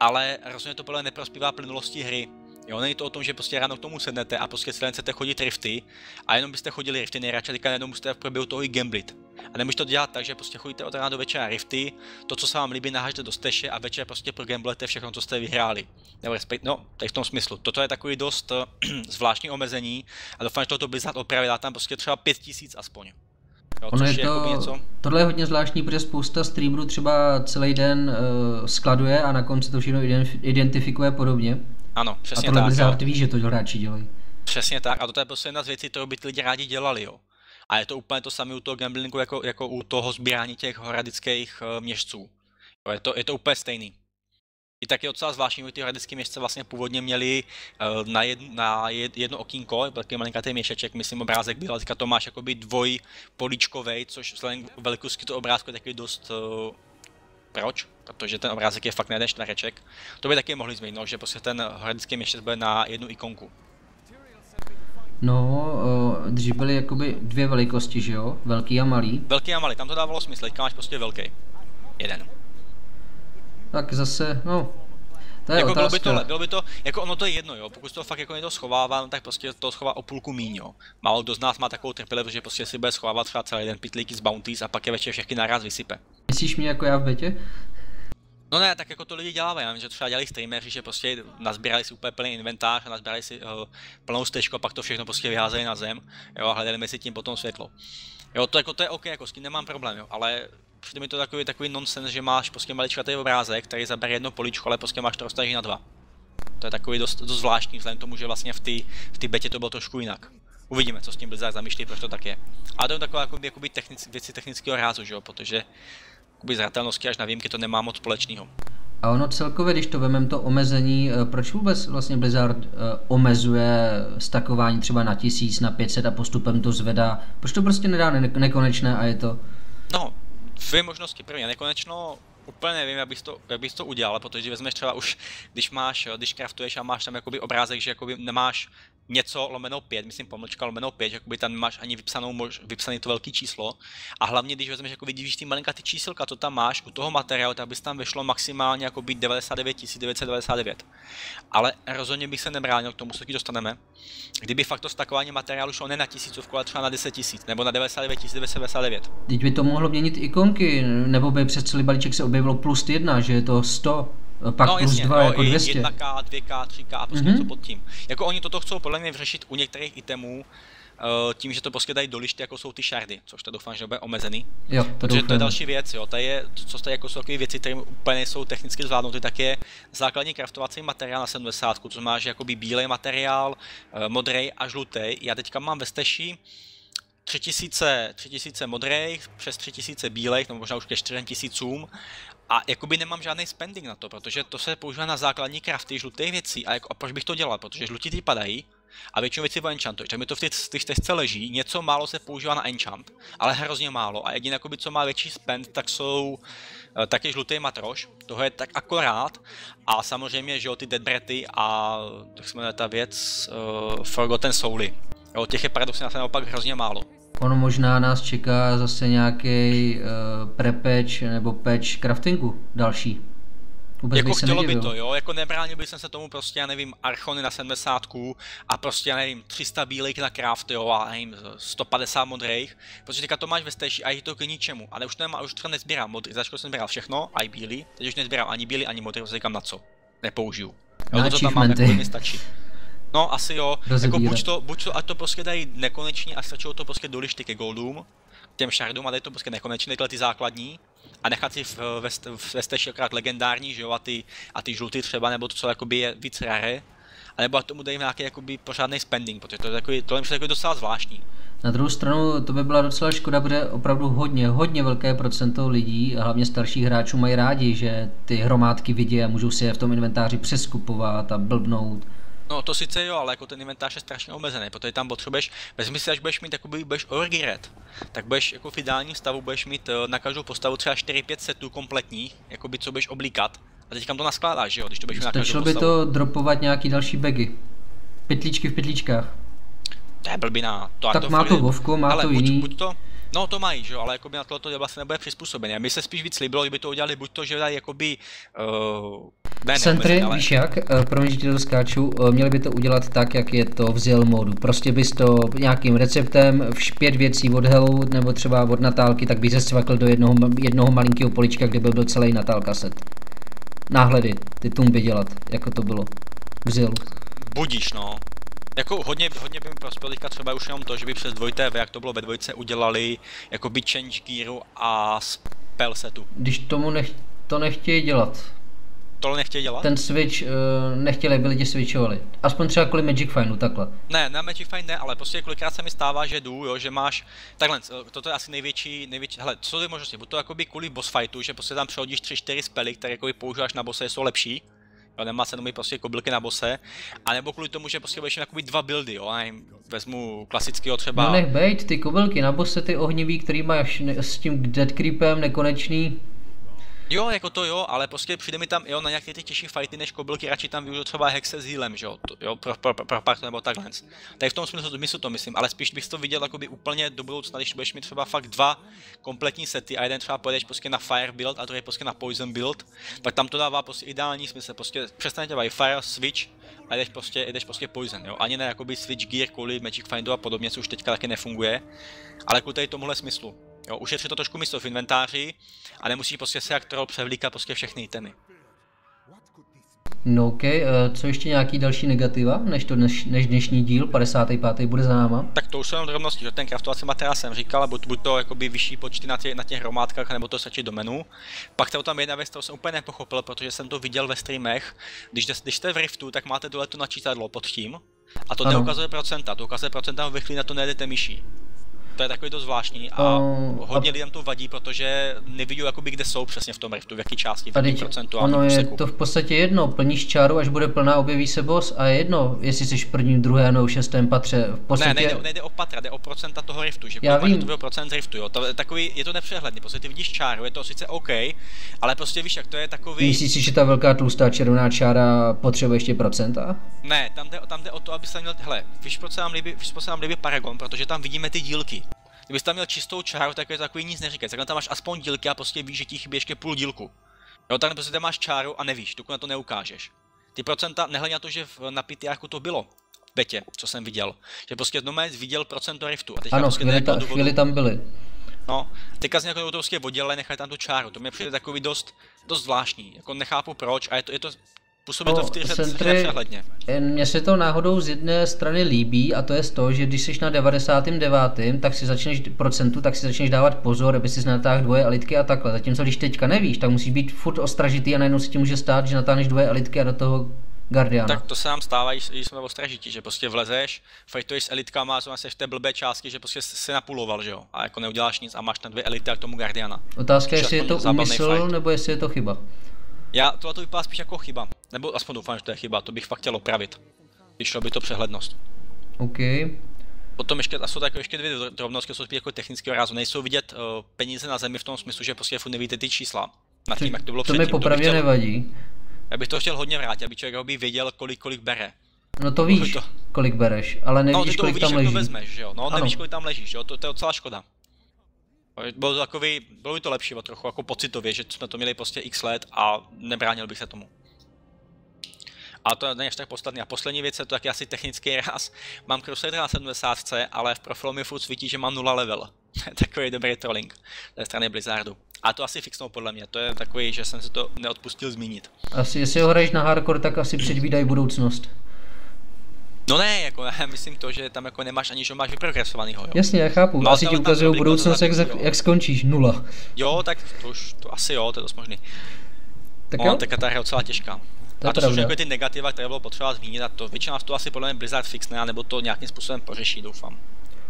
ale rozhodně to podle neprospívá plynulosti hry. Jo, není to o tom, že prostě ráno k tomu sednete a prostě celé chcete chodit rifty a jenom byste chodili rifty, nejradši teďka najednou musíte v průběhu toho i gamblit. A nemůžete to dělat tak, že prostě chodíte od rána do večera rifty, to, co se vám líbí, nahážete do steše a večer prostě progamblete všechno, co jste vyhráli. Nebo respekt, no, tak v tom smyslu. Toto je takový dost zvláštní omezení a doufám, že toto Blizzard opraví, dá tam prostě třeba pět tisíc aspoň. Jo, ono je to, je něco... Tohle je hodně zvláštní, protože spousta streamerů třeba celý den uh, skladuje a na konci to všechno identifikuje podobně. Ano, přesně tak. A tohle tak, ví, že to hráči dělají. Přesně tak, a to je prostě jedna z věcí, kterou by ty lidi rádi dělali, jo. A je to úplně to samé u toho gamblingu, jako, jako u toho sbírání těch horadických uh, měšců. Jo, je, to, je to úplně stejný. I tak je docela zvláštní, že ty horadické měšce vlastně původně měli uh, na, jedno, na jedno okýnko, takový malinkatý měšeček, myslím obrázek byl, teďka to máš jakoby dvojpolíčkovej, což vzhledem k velikosti toho obrázku je taky dost... Uh, Proč? Protože ten obrázek je fakt na jeden čtvereček. To by taky mohli změnit, no, že prostě ten horadický měšec bude na jednu ikonku. No, dřív byly jakoby dvě velikosti, že jo? Velký a malý. Velký a malý, tam to dávalo smysl, teďka máš prostě velký. Jeden. Tak zase, no. To je jako bylo by to, bylo by to, jako ono to je jedno, jo, pokud to fakt jako někdo schovává, no tak prostě to schová o půlku míň, jo. Málo kdo z nás má takovou trpělivost, že prostě si bude schovávat třeba celý den pitlíky z bounties a pak je večer všechny naraz vysype. Myslíš mě jako já v betě? No ne, tak jako to lidi dělávají, já vím, že třeba dělají streameři, že prostě nazbírali si úplně plný inventář a nazbírali si uh, plnou stečku a pak to všechno prostě vyházeli na zem, jo, a hledali mezi tím potom světlo. Jo, to jako to je OK, jako s tím nemám problém, jo, ale přijde mi to takový, takový nonsens, že máš prostě maličkatý obrázek, který zabere jedno políčko, ale prostě máš to roztaží na dva. To je takový dost, dost zvláštní, vzhledem k tomu, že vlastně v té v té betě to bylo trošku jinak. Uvidíme, co s tím Blizzard zamýšlí, proč to tak je. A to je taková jakoby, jakoby technic, věci technického rázu, že jo, protože jakoby zratelnosti až na výjimky to nemá moc společného. A ono celkově, když to vememe to omezení, proč vůbec vlastně Blizzard omezuje stakování třeba na tisíc, na pět set a postupem to zvedá? Proč to prostě nedá ne nekonečné a je to? No, dvě možnosti. První, nekonečno úplně nevím, jak bys to, jak bys to udělal, protože vezmeš třeba už, když máš, když craftuješ a máš tam jakoby obrázek, že jakoby nemáš něco lomeno pět, myslím pomlčka lomeno pět, že jakoby tam nemáš ani vypsanou mož, vypsaný to velký číslo. A hlavně, když vezmeš, jako vidíš ty malinká ty číselka, to tam máš u toho materiálu, tak bys tam vešlo maximálně jakoby devadesát devět tisíc devět set devadesát devět. Ale rozhodně bych se nebránil k tomu, co ti dostaneme, kdyby fakt to stakování materiálu šlo ne na tisícovku, ale třeba na deset tisíc nebo na devadesát devět tisíc devět set devadesát devět. Teď by to mohlo měnit ikonky, nebo by přes celý balíček se objevilo plus jedna, že je to sto. pak no, plus jasně, dva, no, jako dvě stě. jedna ká, dvě ká, tři ká, prostě něco mm-hmm. pod tím. Jako oni toto chcou podle mě řešit u některých itemů, uh, tím, že to prostě dají do lišty, jako jsou ty shardy, což to doufám, že bude omezený. Jo, to protože doufám. To je další věc, jo, ta je, co tady jako jsou takové věci, které úplně nejsou technicky zvládnuty, tak je základní craftovací materiál na sedmdesát, což máš jakoby bílej materiál, modrej a žlutej. Já teďka mám ve steši tři tisíce modrejch, přes tři tisíce bílejch, nebo možná už ke čtyřem tisícům. A jakoby nemám žádný spending na to, protože to se používá na základní crafty žlutých věcí. A, jako, a proč bych to dělal? Protože žlutí ty padají a většinou věci enchantuješ. Takže mi to v těch testce leží, něco málo se používá na enchant, ale hrozně málo. A jediné, jakoby, co má větší spend, tak jsou taky žlutý matroš. Toho je tak akorát. A samozřejmě, že jo, ty deadbreaty a tak jsme ta věc uh, Forgotten Souly. Jo, těch je paradoxně naopak hrozně málo. Ono možná nás čeká zase nějaký uh, prepatch nebo patch craftingu další. Vůbec jako chtělo by to, jo, jako nebránil bych se tomu prostě, já nevím, archony na sedmdesát a prostě, já nevím, tři sta bílejch na craft, jo, a nevím, sto padesát modrejch, protože teďka to máš ve steši a je to k ničemu, ale už nemá, už třeba nezbírám modrý, začko jsem sbíral všechno, a i bílý, teď už nezbírám ani bílý, ani modrý, říkám na co, nepoužiju. Jo, na to, co tam mám, jako mi stačí. No asi jo, jako buď to, buď to, ať to prostě dají nekonečně a strčou to prostě do lišty ke goldům, těm shardům a dají to prostě nekonečně, tyhle ty základní a nechat si ve steši akorát legendární, že jo, a ty, a ty žlutý třeba, nebo to, co jakoby je víc rare, anebo tomu dají nějaký jakoby pořádný spending, protože to je takový, tohle je takový docela zvláštní. Na druhou stranu to by byla docela škoda, protože opravdu hodně, hodně velké procento lidí, a hlavně starších hráčů mají rádi, že ty hromádky vidí a můžou si je v tom inventáři přeskupovat a blbnout. No to sice jo, ale jako ten inventář je strašně omezený, protože tam potřebuješ, vezmi si, až budeš mít takový, budeš orgiret, tak budeš jako v ideálním stavu, budeš mít na každou postavu třeba čtyři pět setů kompletních, jako by co budeš oblíkat, a teď kam to naskládáš, že jo, když to budeš na každou postavu. Stačilo by to dropovat nějaký další bagy, pytlíčky v pytlíčkách. To je blbina, to tak to má to vovko, má ale to buď, jiný. Buď to, no to mají, že jo, ale jakoby na tohoto děla se nebude přizpůsobený, a mi se spíš víc líbilo, kdyby to udělali buď to, že dají jakoby... Uh, ne, Centry, ale... víš jak, promiň, že ti to skáču, měli by to udělat tak, jak je to v Zyl modu, prostě bys to nějakým receptem, pět věcí od Hellout nebo třeba od Natálky, tak bys se svakl do jednoho, jednoho malinkého polička, kde byl byl celý Natálka set. Náhledy, ty tumby dělat, jako to bylo v Zylu. Budíš, no. Jako hodně, hodně by mi prospěl třeba už jenom to, že by přes dvojité, jak to bylo ve dvojce, udělali jakoby change gearu a spell setu. Když tomu nech, to nechtějí dělat. Tohle nechtějí dělat? Ten switch uh, nechtěli, aby lidi switchovali. Aspoň třeba kvůli Magic Findu, takhle. Ne, na Magic Find ne, ale prostě kolikrát se mi stává, že jdu, jo, že máš... Takhle, toto je asi největší, největší... Hele, co ty možnosti? Buď to jakoby kvůli boss fightu, že prostě tam přehodíš tři čtyři spely, které jakoby používáš na bose, jsou lepší. Jo, nemá se jenom prostě kobylky na bose, anebo kvůli tomu, že prostě budeš mít jakoby dva buildy, jo, a jim vezmu klasického třeba... No nech bejt, ty kobylky na bose, ty ohnivý, který máš ne, s tím dead creepem nekonečný. Jo, jako to jo, ale prostě přijde mi tam, jo, na nějaké ty těžší fighty než kobylky, radši tam využiju třeba hexe s healem, že jo, to, jo, pro, pro, pro, pro partu nebo takhle. Tady v tom smyslu, myslu to myslím, ale spíš bych to viděl jakoby úplně do budoucna, když budeš mít třeba fakt dva kompletní sety a jeden třeba pojedeš prostě na fire build a druhý prostě na poison build, tak tam to dává prostě ideální smysl, prostě přestane dělat fire, switch a jdeš prostě, jdeš prostě poison, jo, ani ne jakoby switch gear kvůli Magic Findu a podobně, co už teďka taky nefunguje, ale kvůli tady tomuhle smyslu. Jo, ušetří to trošku místo v inventáři a nemusí prostě se jak troll převlíkat prostě všechny itemy. No ok, co ještě nějaký další negativa, než, to dneš, než dnešní díl, padesátý pátý bude za náma? Tak to už jsou jenom drobnosti, že ten craftovací materiál jsem říkal, buď, buď to jakoby vyšší počty na, tě, na těch hromádkách, nebo to stačí do menu. Pak to tam jedna věc, kterou jsem úplně nepochopil, protože jsem to viděl ve streamech. Když, když jste v Riftu, tak máte dole to načítadlo pod tím a to ano. Neukazuje procenta, to ukazuje procenta vychlí, na to nejdete myší. To je takový dost zvláštní a uh, hodně a... lidem to vadí, protože nevidí, jakoby, kde jsou přesně v tom riftu, v jaký části, v jaký procentuální úseku. Ono je to v podstatě jedno, plníš čáru, až bude plná, objeví se boss a jedno, jestli jsi v prvním, druhém nebo šestém patře. V podstatě... Ne, nejde, nejde o patra, jde o procenta toho riftu, že já vím. To bylo procent z riftu, jo. To, takový, je to nepřehledný, prostě ty vidíš čáru, je to sice OK, ale prostě víš, jak to je takový... Myslíš si, že ta velká tlustá červená čára potřebuje ještě procenta? Ne, tam jde, tam jde o to, aby se měl, hele, víš, proč se nám líbí, víš, proč se nám líbí Paragon, protože tam vidíme ty dílky. Kdybyste tam měl čistou čáru, tak je to takový nic neříkající. Takhle tam máš aspoň dílky a prostě víš, že ti chybí ještě půl dílku. Jo, tam prostě tam máš čáru a nevíš, dokud na to neukážeš. Ty procenta, nehledě na to, že na pé té erku to bylo, v betě, co jsem viděl. Že prostě jednou viděl procento riftu. A ano, chvíli, ta, chvíli tam byly. No, teďka z nějakou noutrovské oddělili nechali tam tu čáru, to mě přijde takový dost, dost zvláštní, jako nechápu proč a je to, je to působí no, to v té přehledně. Mně se to náhodou z jedné strany líbí a to je to, že když jsi na devadesát devět tak si začneš procentu, tak si začneš dávat pozor, aby si natáhl dvoje elitky a takhle. Zatímco když teďka nevíš, tak musíš být furt ostražitý a najednou se ti může stát, že natáhneš dvoje elitky a do toho Guardiana. Tak to se nám stává, když jsme ostražití, že prostě vlezeš, fightuješ s elitkama a zrovna jsi v té blbé části, že prostě se napuloval, že jo, a jako neuděláš nic a máš tam dvě elity a k tomu Guardiana. Otázka je, jestli je to úmysl nebo jestli je to chyba. Já tohle to vypadá spíš jako chyba, nebo aspoň doufám, že to je chyba, to bych fakt chtěl opravit. Vyšlo by to přehlednost. OK. Potom ještě, a jsou tak ještě dvě drobnosti, jsou spíš jako technického rázu, nejsou vidět uh, peníze na zemi v tom smyslu, že prostě furt nevíte ty čísla. Nad tím, jak to bylo předtím. To mi popravdě nevadí. Já bych to chtěl hodně vrátit, aby člověk by věděl, kolik kolik bere. No to víš, to... kolik bereš, ale nevíš, no, ty to kolik uvidíš, tam leží. No, to vezmeš, že jo? No, ano. Nevíš, kolik tam ležíš, jo? To, to je docela škoda. Bylo to takový, bylo by to lepší o trochu, jako pocitově, že jsme to měli prostě x let a nebránil bych se tomu. A to není až tak podstatný. A poslední věc je to taky asi technický ráz. Mám Crusader na sedmdesátce, ale v profilu mi furt svítí, že mám nula level. Takový dobrý trolling ze strany Blizzardu. A to asi fixnou podle mě, to je takový, že jsem se to neodpustil zmínit. Asi, jestli ho hraješ na hardcore, tak asi předvídají budoucnost. No ne, jako já myslím to, že tam jako nemáš ani, že máš vyprogresovanýho, jo. Jasně, já chápu, no, asi ti ukazují budoucnost, jak, za, jak skončíš, nula. Jo, tak to už, to asi jo, to je dost možný. Tak no, tak ta hra je docela těžká. To a to pravda. Jsou jako ty negativa, které bylo potřeba zmínit a to většina z toho asi podle mě Blizzard fixne, nebo to nějakým způsobem pořeší, doufám.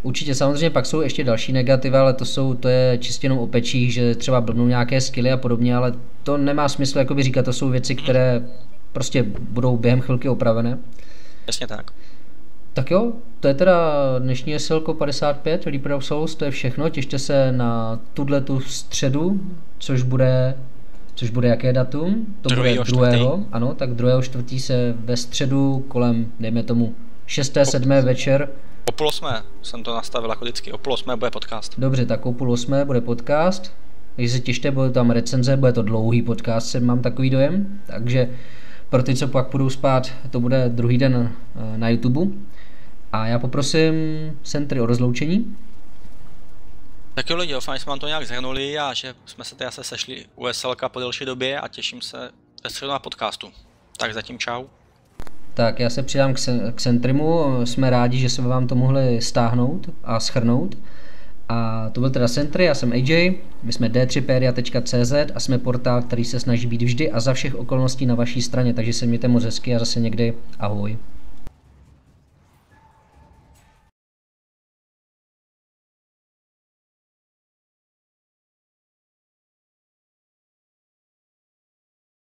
Určitě, samozřejmě pak jsou ještě další negativa, ale to jsou, to je čistě jenom o pečích, že třeba blbnou nějaké skilly a podobně, ale to nemá smysl jakoby říkat, to jsou věci, které prostě budou během chvilky opravené. Jasně tak. Tak jo, to je teda dnešní S L K padesát pět, Reaper of Souls, to je všechno, těšte se na tu středu, což bude, což bude jaké datum? To bude druhého, ano, tak druhého čtvrtý se ve středu kolem, dejme tomu, šesté sedmé večer. O půl osmé jsem to nastavil jako vždycky, o půl osmé bude podcast. Dobře, tak o půl osmé bude podcast, když se těšte, bude tam recenze, bude to dlouhý podcast, jsem mám takový dojem, takže pro ty, co pak půjdou spát, to bude druhý den na YouTube. A já poprosím Centry o rozloučení. Tak jo lidi, doufám, že jsme vám to nějak zhrnuli a že jsme se teda se sešli u S L K po delší době a těším se ve středu na podcastu. Tak zatím čau. Tak já se přidám k Centrymu, jsme rádi, že jsme vám to mohli stáhnout a shrnout. A to byl teda Centry, já jsem A J, my jsme d tři peria tečka cz a jsme portál, který se snaží být vždy a za všech okolností na vaší straně, takže se mějte moc hezky a zase někdy ahoj.